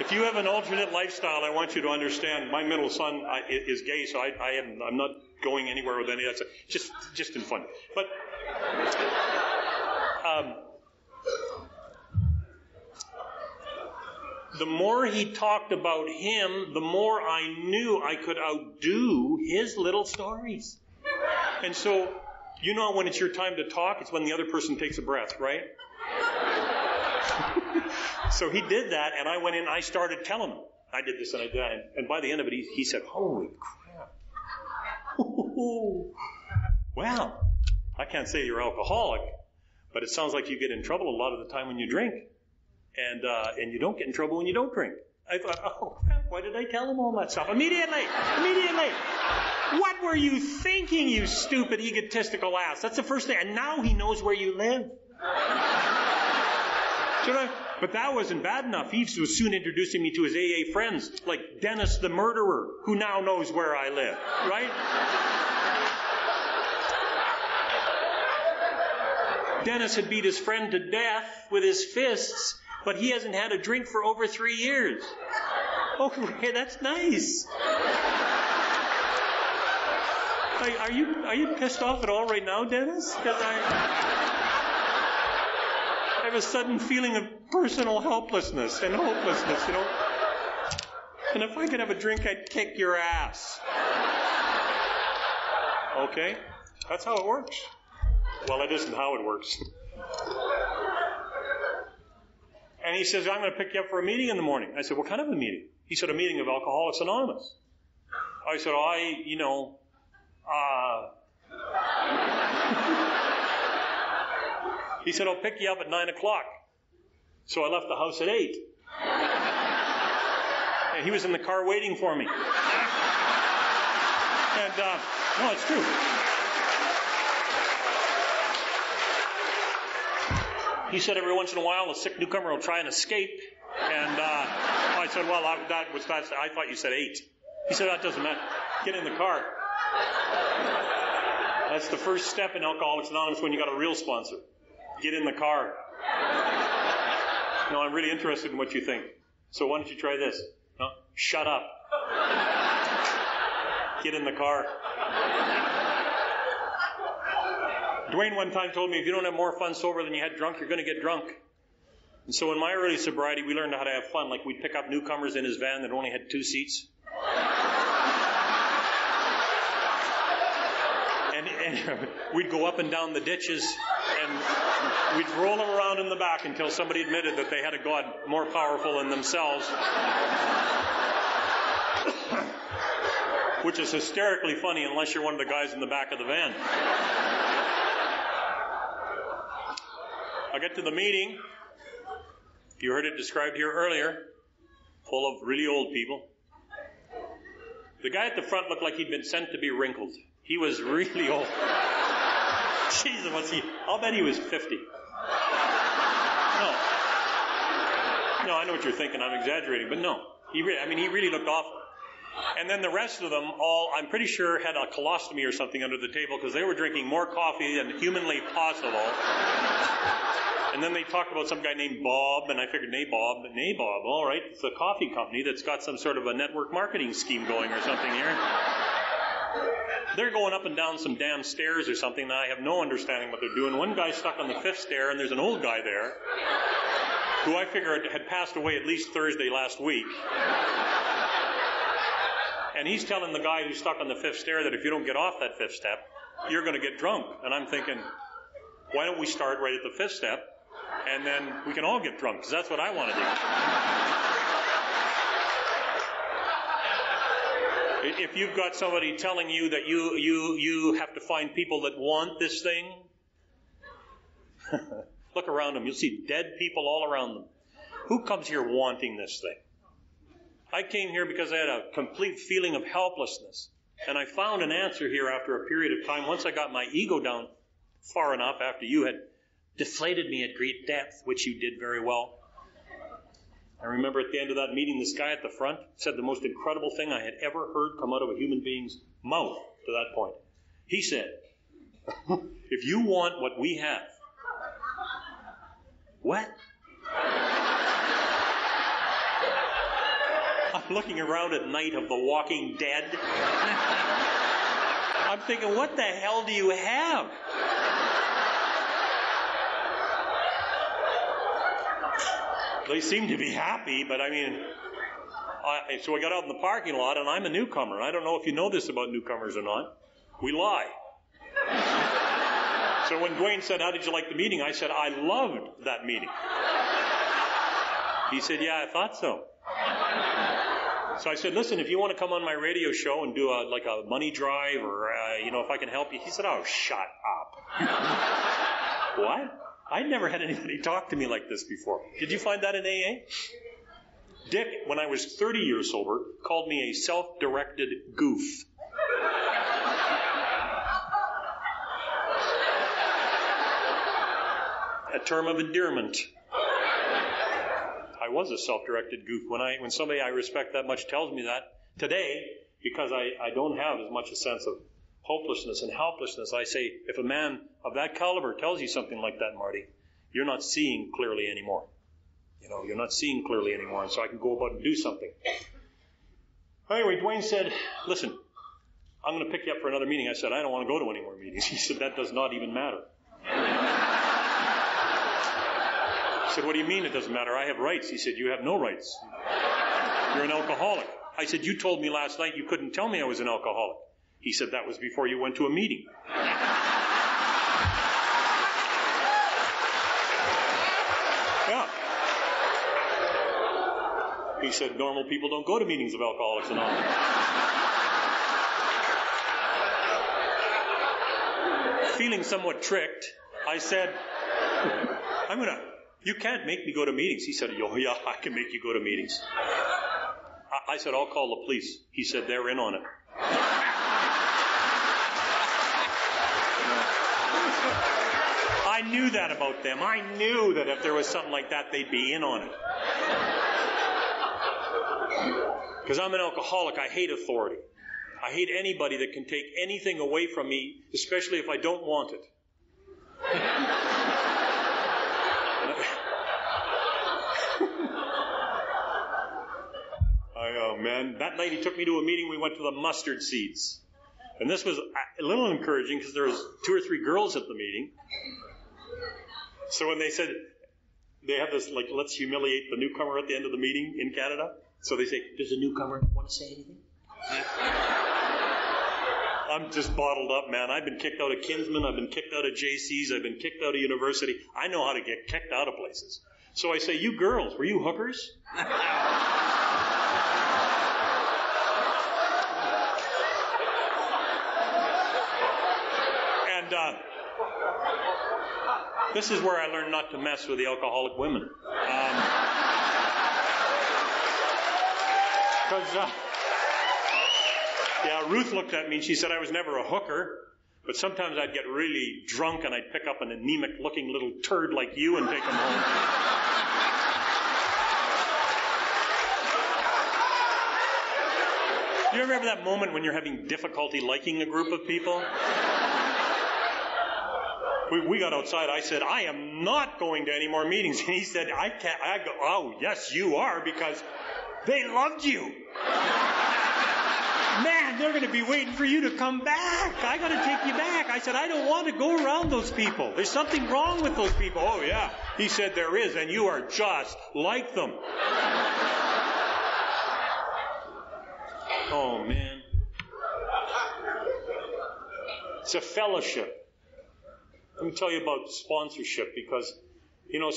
If you have an alternate lifestyle, I want you to understand, my middle son is gay, so I'm not going anywhere with any of that stuff, just in fun. But the more he talked about him, the more I knew I could outdo his little stories. And so, you know when it's your time to talk, it's when the other person takes a breath, right? So he did that, and I went in, I started telling him, I did this and I did that. And by the end of it, he said, holy crap. Ooh, wow. I can't say you're alcoholic, but it sounds like you get in trouble a lot of the time when you drink. And you don't get in trouble when you don't drink. I thought, oh, crap, why did I tell him all that stuff? Immediately. What were you thinking, you stupid, egotistical ass? That's the first thing. And now he knows where you live. But that wasn't bad enough. He was soon introducing me to his AA friends, like Dennis the murderer, who now knows where I live, right? Dennis had beat his friend to death with his fists, but he hasn't had a drink for over 3 years. Oh, that's nice. Are you pissed off at all right now, Dennis? Because I have a sudden feeling of personal helplessness and hopelessness, you know. And if I could have a drink, I'd kick your ass. Okay, that's how it works. Well, it isn't how it works. And he says, I'm going to pick you up for a meeting in the morning. I said, what kind of a meeting? He said, a meeting of Alcoholics Anonymous. I said, He said, I'll pick you up at 9 o'clock. So I left the house at 8. And he was in the car waiting for me. And, no, it's true. He said, every once in a while, a sick newcomer will try and escape. And I said, well, I thought you said 8. He said, that doesn't matter. Get in the car. That's the first step in Alcoholics Anonymous when you got a real sponsor. Get in the car. No, I'm really interested in what you think. So why don't you try this? No, shut up. Get in the car. Dwayne one time told me, if you don't have more fun sober than you had drunk, you're going to get drunk. And so in my early sobriety, we learned how to have fun. Like we'd pick up newcomers in his van that only had 2 seats. And we'd go up and down the ditches, and we'd roll them around in the back until somebody admitted that they had a God more powerful than themselves. Which is hysterically funny unless you're one of the guys in the back of the van. I get to the meeting. You heard it described here earlier. Full of really old people. The guy at the front looked like he'd been sent to be wrinkled. He was really old. Jesus, I'll bet he was 50. No, I know what you're thinking. I'm exaggerating, but no. He really looked awful. And then the rest of them all, I'm pretty sure, had a colostomy or something under the table because they were drinking more coffee than humanly possible. And then they talked about some guy named Bob, and I figured, Nabob, all right. It's a coffee company that's got some sort of a network marketing scheme going or something here. They're going up and down some damn stairs or something, and I have no understanding what they're doing. One guy's stuck on the 5th stair, and there's an old guy there who I figure had passed away at least Thursday last week. And he's telling the guy who's stuck on the 5th stair that if you don't get off that 5th step, you're going to get drunk. And I'm thinking, why don't we start right at the 5th step, and then we can all get drunk, because that's what I want to do. If you've got somebody telling you that you have to find people that want this thing, look around them. You'll see dead people all around them. Who comes here wanting this thing? I came here because I had a complete feeling of helplessness. And I found an answer here after a period of time. Once I got my ego down far enough after you had deflated me at great depth, which you did very well, I remember at the end of that meeting, this guy at the front said the most incredible thing I had ever heard come out of a human being's mouth to that point. He said, if you want what we have, what? I'm looking around at night of The Walking Dead. I'm thinking, what the hell do you have? They seem to be happy, but I mean, so I got out in the parking lot, and I'm a newcomer. I don't know if you know this about newcomers or not. We lie. So when Dwayne said, how did you like the meeting? I said, I loved that meeting. He said, yeah, I thought so. So I said, listen, if you want to come on my radio show and do a money drive or, if I can help you. He said, oh, shut up. What? I'd never had anybody talk to me like this before. Did you find that in AA? Dick, when I was 30 years sober, called me a self-directed goof. A term of endearment. I was a self-directed goof. When somebody I respect that much tells me that today, because I don't have as much a sense of hopelessness and helplessness, I say, if a man of that caliber tells you something like that, Marty, you're not seeing clearly anymore. You're not seeing clearly anymore, and so I can go about and do something. Anyway, Dwayne said, listen, I'm going to pick you up for another meeting. I said, I don't want to go to any more meetings. He said, that does not even matter. I said, what do you mean it doesn't matter? I have rights. He said, you have no rights. You're an alcoholic. I said, you told me last night you couldn't tell me I was an alcoholic. He said, that was before you went to a meeting. Yeah. He said, normal people don't go to meetings of Alcoholics Anonymous. Feeling somewhat tricked, I said, you can't make me go to meetings. He said, oh, yeah, I can make you go to meetings. I said, I'll call the police. He said, they're in on it. I knew that about them. I knew that if there was something like that, they'd be in on it. Because I'm an alcoholic. I hate authority. I hate anybody that can take anything away from me, especially if I don't want it. Man, that night he took me to a meeting. We went to the mustard seeds. And this was a little encouraging because there was 2 or 3 girls at the meeting. So when they said, they have this, let's humiliate the newcomer at the end of the meeting in Canada. So they say, does the newcomer want to say anything? I'm just bottled up, man. I've been kicked out of Kinsman. I've been kicked out of JC's. I've been kicked out of university. I know how to get kicked out of places. So I say, you girls, were you hookers? This is where I learned not to mess with the alcoholic women. Ruth looked at me and she said I was never a hooker, but sometimes I'd get really drunk and I'd pick up an anemic-looking little turd like you and take him home. Do you ever have that moment when you're having difficulty liking a group of people? We got outside. I said, I am not going to any more meetings. And he said, I can't. I go, oh, yes, you are, because they loved you. Man, they're going to be waiting for you to come back. I got to take you back. I said, I don't want to go around those people. There's something wrong with those people. Oh, yeah. He said, there is, and you are just like them. Oh, man. It's a fellowship. Let me tell you about sponsorship because,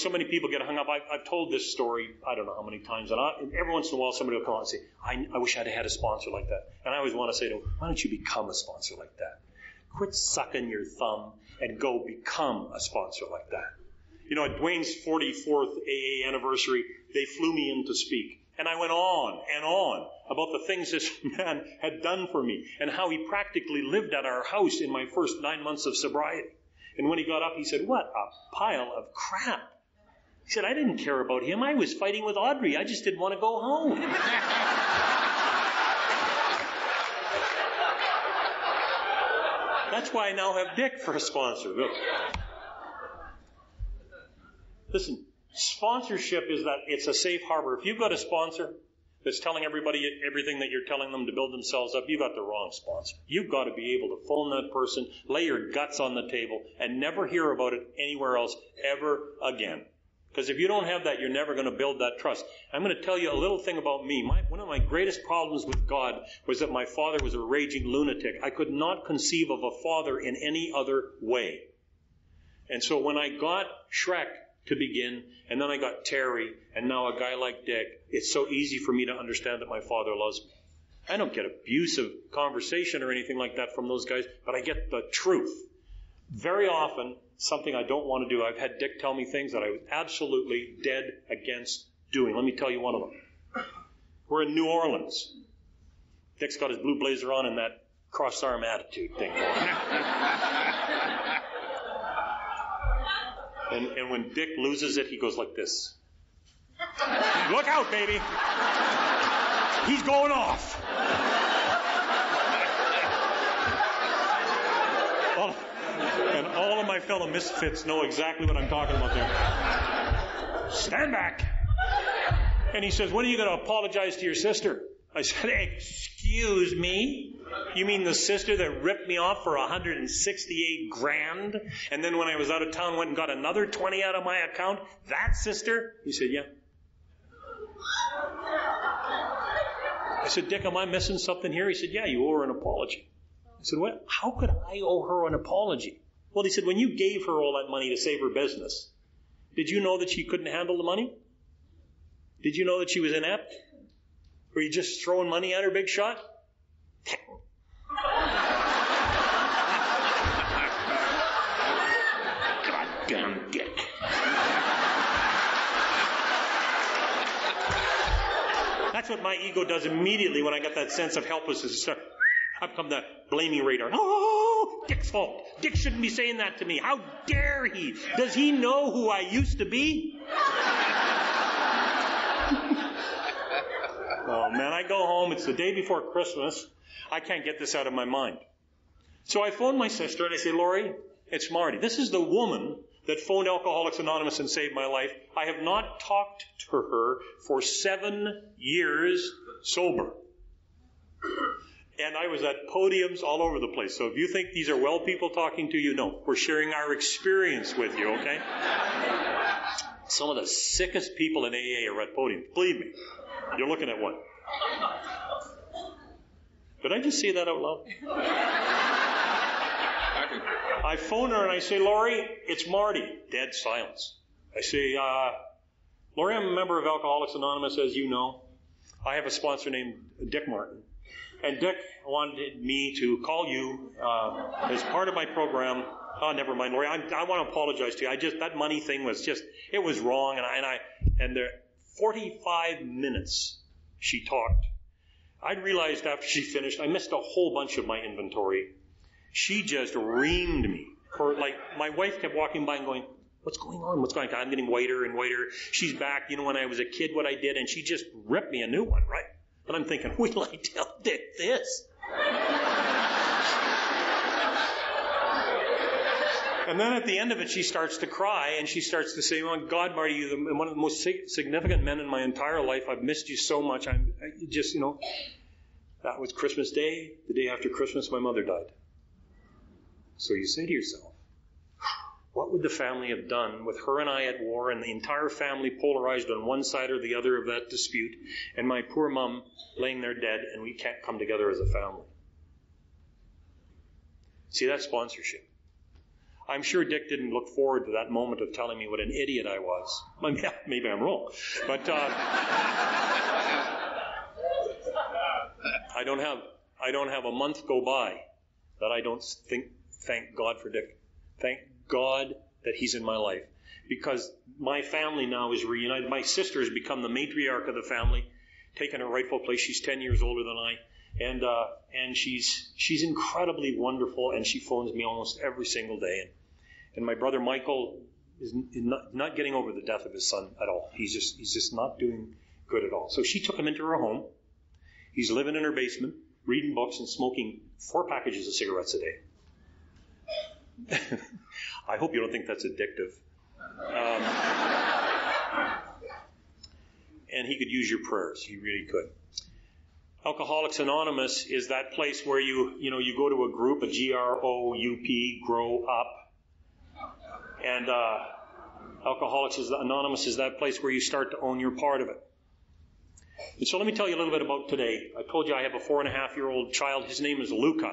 so many people get hung up. I've told this story I don't know how many times, and every once in a while somebody will come out and say, I wish I'd had a sponsor like that. And I always want to say to them, why don't you become a sponsor like that? Quit sucking your thumb and go become a sponsor like that. At Dwayne's 44th AA anniversary, they flew me in to speak. And I went on and on about the things this man had done for me and how he practically lived at our house in my first 9 months of sobriety. And when he got up, he said, what a pile of crap. He said, I didn't care about him. I was fighting with Audrey. I just didn't want to go home. That's why I now have Dick for a sponsor. Look. Listen, sponsorship is that it's a safe harbor. If you've got a sponsor that's telling everybody everything that you're telling them to build themselves up, you've got the wrong sponsor. You've got to be able to phone that person, lay your guts on the table, and never hear about it anywhere else ever again. Because if you don't have that, you're never going to build that trust. I'm going to tell you a little thing about me. One of my greatest problems with God was that my father was a raging lunatic. I could not conceive of a father in any other way. And so when I got Shrek to begin, and then I got Terry, and now a guy like Dick, it's so easy for me to understand that my father loves me. I don't get abusive conversation or anything like that from those guys, but I get the truth. Very often, something I don't want to do. I've had Dick tell me things that I was absolutely dead against doing. Let me tell you one of them. We're in New Orleans. Dick's got his blue blazer on and that cross-arm attitude thing. And when Dick loses it, he goes like this. Look out, baby. He's going off. All of my fellow misfits know exactly what I'm talking about there. Stand back. And he says, when are you going to apologize to your sister? I said, excuse me? You mean the sister that ripped me off for $168,000? And then when I was out of town, went and got another 20 out of my account? That sister? He said, yeah. I said, Dick, am I missing something here? He said, yeah, you owe her an apology. I said, what? How could I owe her an apology? Well, he said, when you gave her all that money to save her business, did you know that she couldn't handle the money? Did you know that she was inept? Were you just throwing money at her, big shot? Goddamn Dick. That's what my ego does immediately when I got that sense of helplessness. I've come to blaming radar. Oh, Dick's fault. Dick shouldn't be saying that to me. How dare he? Does he know who I used to be? Oh, man, I go home. It's the day before Christmas. I can't get this out of my mind. So I phone my sister and I say, Lori, it's Marty. This is the woman that phoned Alcoholics Anonymous and saved my life. I have not talked to her for 7 years sober. And I was at podiums all over the place. So if you think these are well people talking to you, no. We're sharing our experience with you, okay? Some of the sickest people in AA are at podiums. Believe me. You're looking at one. Did I just say that out loud? I phone her and I say, Lori, it's Marty. Dead silence. I say, Lori, I'm a member of Alcoholics Anonymous, as you know. I have a sponsor named Dick Martin. And Dick wanted me to call you as part of my program. Oh, never mind, Lori. I want to apologize to you. That money thing was just, it was wrong. And there, 45 minutes she talked. I realized after she finished, I missed a whole bunch of my inventory. She just reamed me. My wife kept walking by and going, what's going on? What's going on? I'm getting whiter and whiter. She's back. You know, when I was a kid, what I did, and she just ripped me a new one, right? And I'm thinking, wait till I tell Dick this. And then at the end of it, she starts to cry, and she starts to say, oh, God, Marty, you're one of the most significant men in my entire life. I've missed you so much. I just, you know, that was Christmas Day. The day after Christmas, my mother died. So you say to yourself, what would the family have done with her and I at war and the entire family polarized on one side or the other of that dispute, and my poor mom laying there dead, and we can't come together as a family? See, that's sponsorship. I'm sure Dick didn't look forward to that moment of telling me what an idiot I was. Maybe I'm wrong. But I don't have a month go by that I don't thank God for Dick. Thank God that he's in my life. Because my family now is reunited. My sister has become the matriarch of the family, taken her rightful place. She's 10 years older than I. And she's incredibly wonderful, and she phones me almost every single day. And my brother Michael is not getting over the death of his son at all. He's just not doing good at all. So she took him into her home. He's living in her basement, reading books and smoking 4 packages of cigarettes a day. I hope you don't think that's addictive. And he could use your prayers. He really could. Alcoholics Anonymous is that place where you go to a group, a GROUP, grow up. And Alcoholics Anonymous is that place where you start to own your part of it. And so let me tell you a little bit about today. I told you I have a 4.5-year-old child. His name is Luca.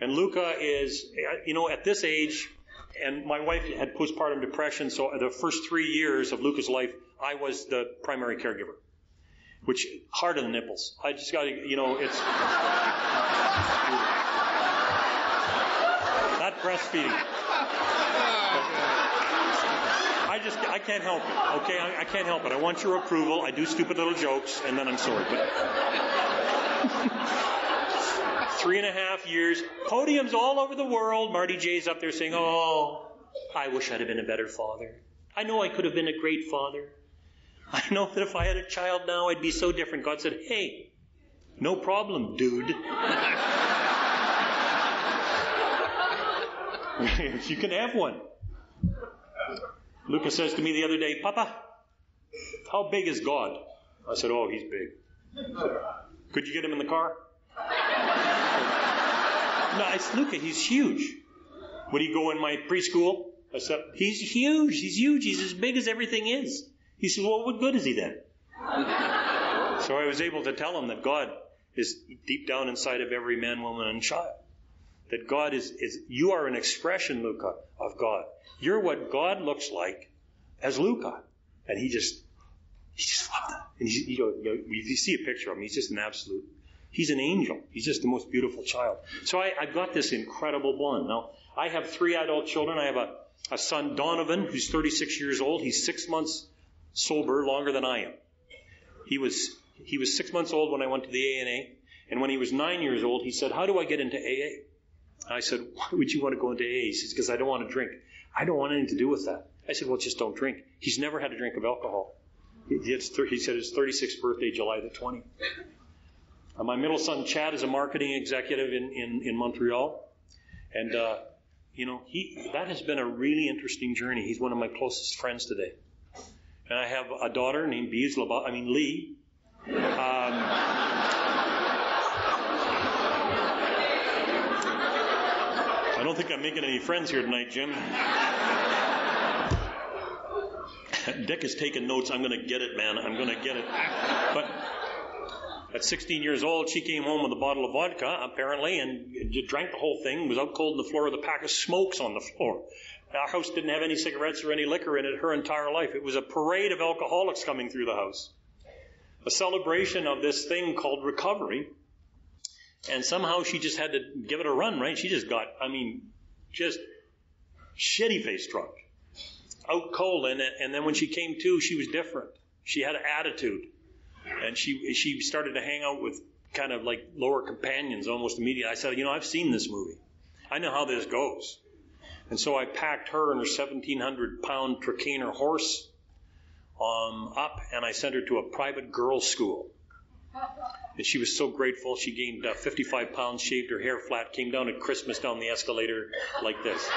And Luca is, at this age, and my wife had postpartum depression, so the first 3 years of Luca's life, I was the primary caregiver, which, hard on the nipples. I just got to, it's... not breastfeeding. I can't help it, okay? I can't help it. I want your approval. I do stupid little jokes, and then I'm sorry. But 3.5 years, podiums all over the world. Marty J's up there saying, oh, I wish I'd have been a better father. I know I could have been a great father. I know that if I had a child now, I'd be so different. God said, hey, no problem, dude. You can have one. Luca says to me the other day, Papa, how big is God? I said, oh, he's big. He said, could you get him in the car? No, it's Luca, he's huge. Would he go in my preschool? I said, he's huge, he's as big as everything is. He said, well, what good is he then? So I was able to tell him that God is deep down inside of every man, woman, and child. That God is you are an expression, Luca, of God. You're what God looks like as Luca. And he just loved that. And you see a picture of him, he's an angel. He's just the most beautiful child. So I've got this incredible blonde. Now, I have 3 adult children. I have a son, Donovan, who's 36 years old. He's 6 months sober, longer than I am. He was 6 months old when I went to the A&A, and when he was 9 years old, he said, how do I get into AA? I said, why would you want to go into AA? He says, because I don't want to drink. I don't want anything to do with that. I said, well, just don't drink. He's never had a drink of alcohol. He said his 36th birthday, July the 20th. My middle son, Chad, is a marketing executive in Montreal, and that has been a really interesting journey. He's one of my closest friends today. And I have a daughter named Lee. I don't think I'm making any friends here tonight, Jim. Dick is taking notes. I'm going to get it, man. I'm going to get it. But at 16 years old, she came home with a bottle of vodka, apparently, and drank the whole thing, was out cold on the floor with a pack of smokes on the floor. Our house didn't have any cigarettes or any liquor in it her entire life. It was a parade of alcoholics coming through the house. A celebration of this thing called recovery. And somehow she just had to give it a run, right? She just got, just shitty-faced drunk. Out cold, and then when she came to, she was different. She had an attitude. And she started to hang out with kind of like lower companions almost immediately. I said, I've seen this movie. I know how this goes. And so I packed her and her 1,700-pound Tricaner horse up, and I sent her to a private girls' school. And she was so grateful. She gained 55 pounds, shaved her hair flat, came down at Christmas down the escalator like this.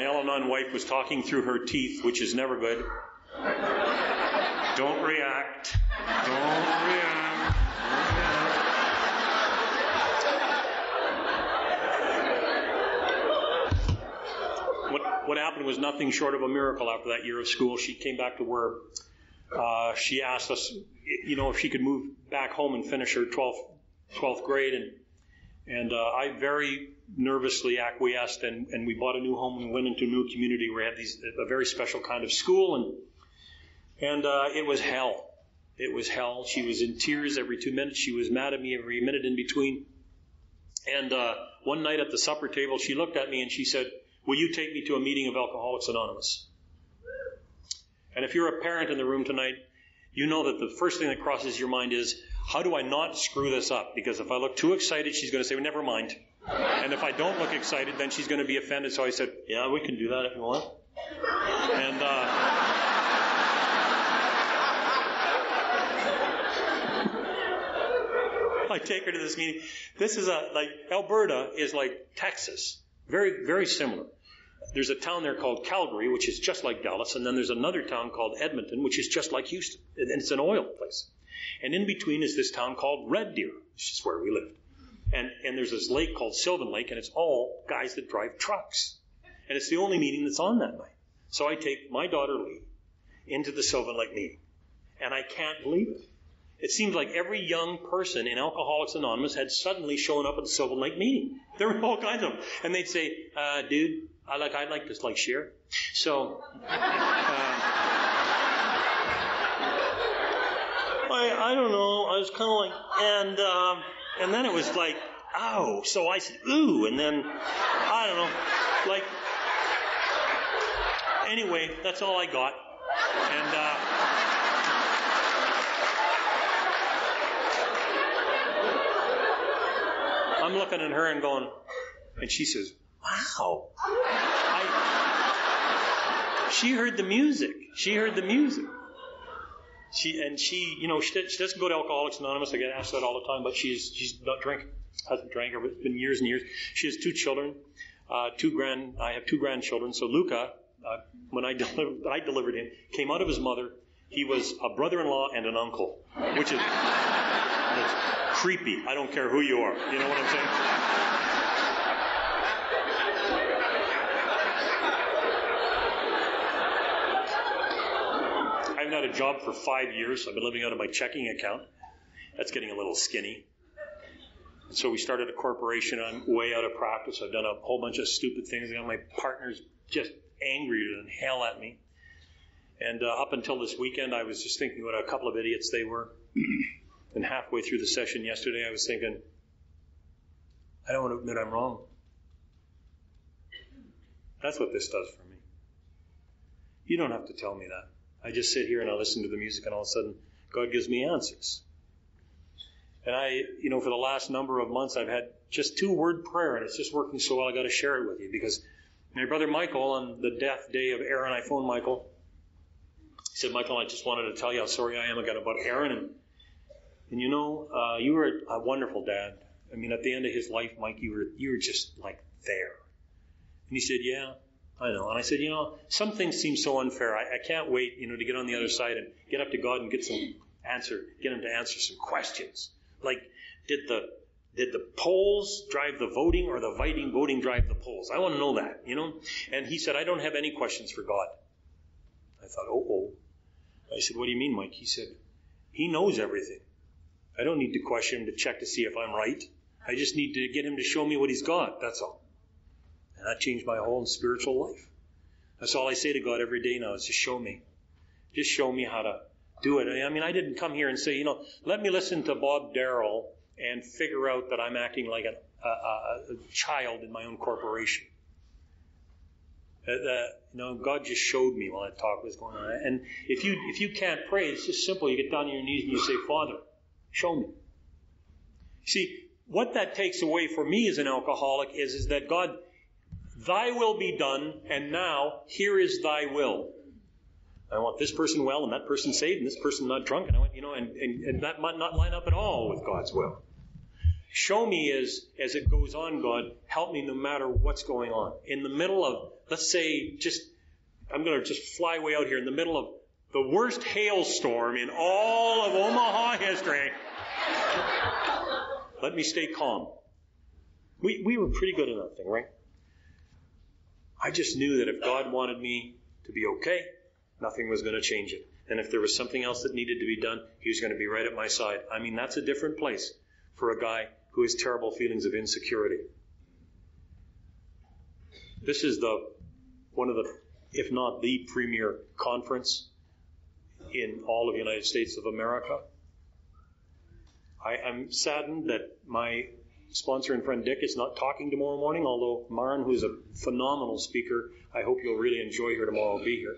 My Al-Anon wife was talking through her teeth, which is never good. Don't react. Don't react. What happened was nothing short of a miracle after that year of school. She came back to where she asked us, if she could move back home and finish her 12th grade. And I very nervously acquiesced, and we bought a new home and went into a new community where we had a very special kind of school. And it was hell. It was hell. She was in tears every 2 minutes. She was mad at me every minute in between. And one night at the supper table, she looked at me and she said, will you take me to a meeting of Alcoholics Anonymous? And if you're a parent in the room tonight, you know that the first thing that crosses your mind is, how do I not screw this up? Because if I look too excited, she's going to say, well, never mind. And if I don't look excited, then she's going to be offended. So I said, yeah, we can do that if you want. And I take her to this meeting. This is Alberta is like Texas. Very, very similar. There's a town there called Calgary, which is just like Dallas, and then there's another town called Edmonton, which is just like Houston, and it's an oil place. And in between is this town called Red Deer, which is where we lived. And there's this lake called Sylvan Lake, and it's all guys that drive trucks. And it's the only meeting that's on that night. So I take my daughter, Lee, into the Sylvan Lake meeting, and I can't believe it. It seems like every young person in Alcoholics Anonymous had suddenly shown up at the Sylvan Lake meeting. There were all kinds of them. And they'd say, dude, I'd like to share. So I don't know. I was kind of like, and then it was like, ow. So I said, ooh. And then, I don't know. Like, anyway, that's all I got. And, I'm looking at her and going, and she says, wow. She heard the music. She heard the music. She, you know, she doesn't go to Alcoholics Anonymous. I get asked that all the time, but she's not drinking. Hasn't drank her, but it's been years and years. She has two children, I have two grandchildren. So Luca, when I delivered him, came out of his mother. He was a brother-in-law and an uncle, which is creepy. I don't care who you are. You know what I'm saying? I've not had a job for 5 years. I've been living out of my checking account. That's getting a little skinny. And so we started a corporation. I'm way out of practice. I've done a whole bunch of stupid things. I got my partners just angrier than hell at me. And up until this weekend, I was just thinking what a couple of idiots they were. And halfway through the session yesterday, I was thinking, I don't want to admit I'm wrong. That's what this does for me. You don't have to tell me that. I just sit here and I listen to the music, and all of a sudden, God gives me answers. And for the last number of months, I've had just 2-word prayer, and it's just working so well, I got to share it with you. Because my brother Michael, on the death day of Aaron, I phoned Michael. He said, Michael, I just wanted to tell you how sorry I am about Aaron. And you were a wonderful dad. I mean, at the end of his life, Mike, you were just like there. And he said, yeah. I know. And I said, some things seem so unfair. I can't wait, to get on the other side and get up to God and get him to answer some questions. Like, did the polls drive the voting, or the voting drive the polls? I want to know that, And he said, I don't have any questions for God. I thought, oh. I said, what do you mean, Mike? He said, he knows everything. I don't need to question him to check to see if I'm right. I just need to get him to show me what he's got. That's all. And that changed my whole spiritual life. That's all I say to God every day now, is just show me. Just show me how to do it. I mean, I didn't come here and say, let me listen to Bob Darrell and figure out that I'm acting like a child in my own corporation. God just showed me while that talk was going on. And if you can't pray, it's just simple. You get down on your knees and you say, Father, show me. See, what that takes away for me as an alcoholic is that God, thy will be done, and now here is thy will. I want this person well, and that person saved, and this person not drunk, and I want, and that might not line up at all with God's will. Show me as it goes on, God, help me no matter what's going on. In the middle of, let's say, I'm going to just fly way out here, in the middle of the worst hailstorm in all of Omaha history, let me stay calm. We were pretty good at that thing, right? I just knew that if God wanted me to be okay, nothing was going to change it. And if there was something else that needed to be done, he was going to be right at my side. I mean, that's a different place for a guy who has terrible feelings of insecurity. This is one of the, if not the premier conference in all of the United States of America. I'm saddened that my sponsor and friend Dick is not talking tomorrow morning, although Maren, who's a phenomenal speaker, I hope you'll really enjoy her tomorrow, will be here.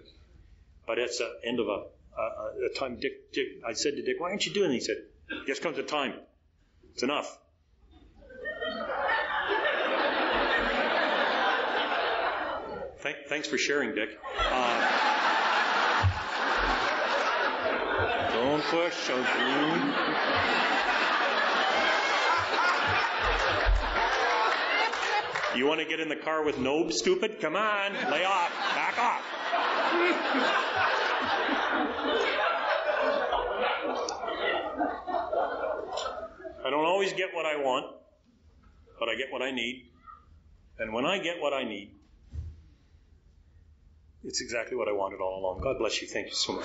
But it's the end of a a time I said to Dick, why aren't you doing it? He said, guess comes a time. It's enough. Thanks for sharing, Dick. Don't push so soon. You want to get in the car with Nob, stupid? Come on, lay off, back off. I don't always get what I want, but I get what I need. And when I get what I need, it's exactly what I wanted all along. God bless you. Thank you so much.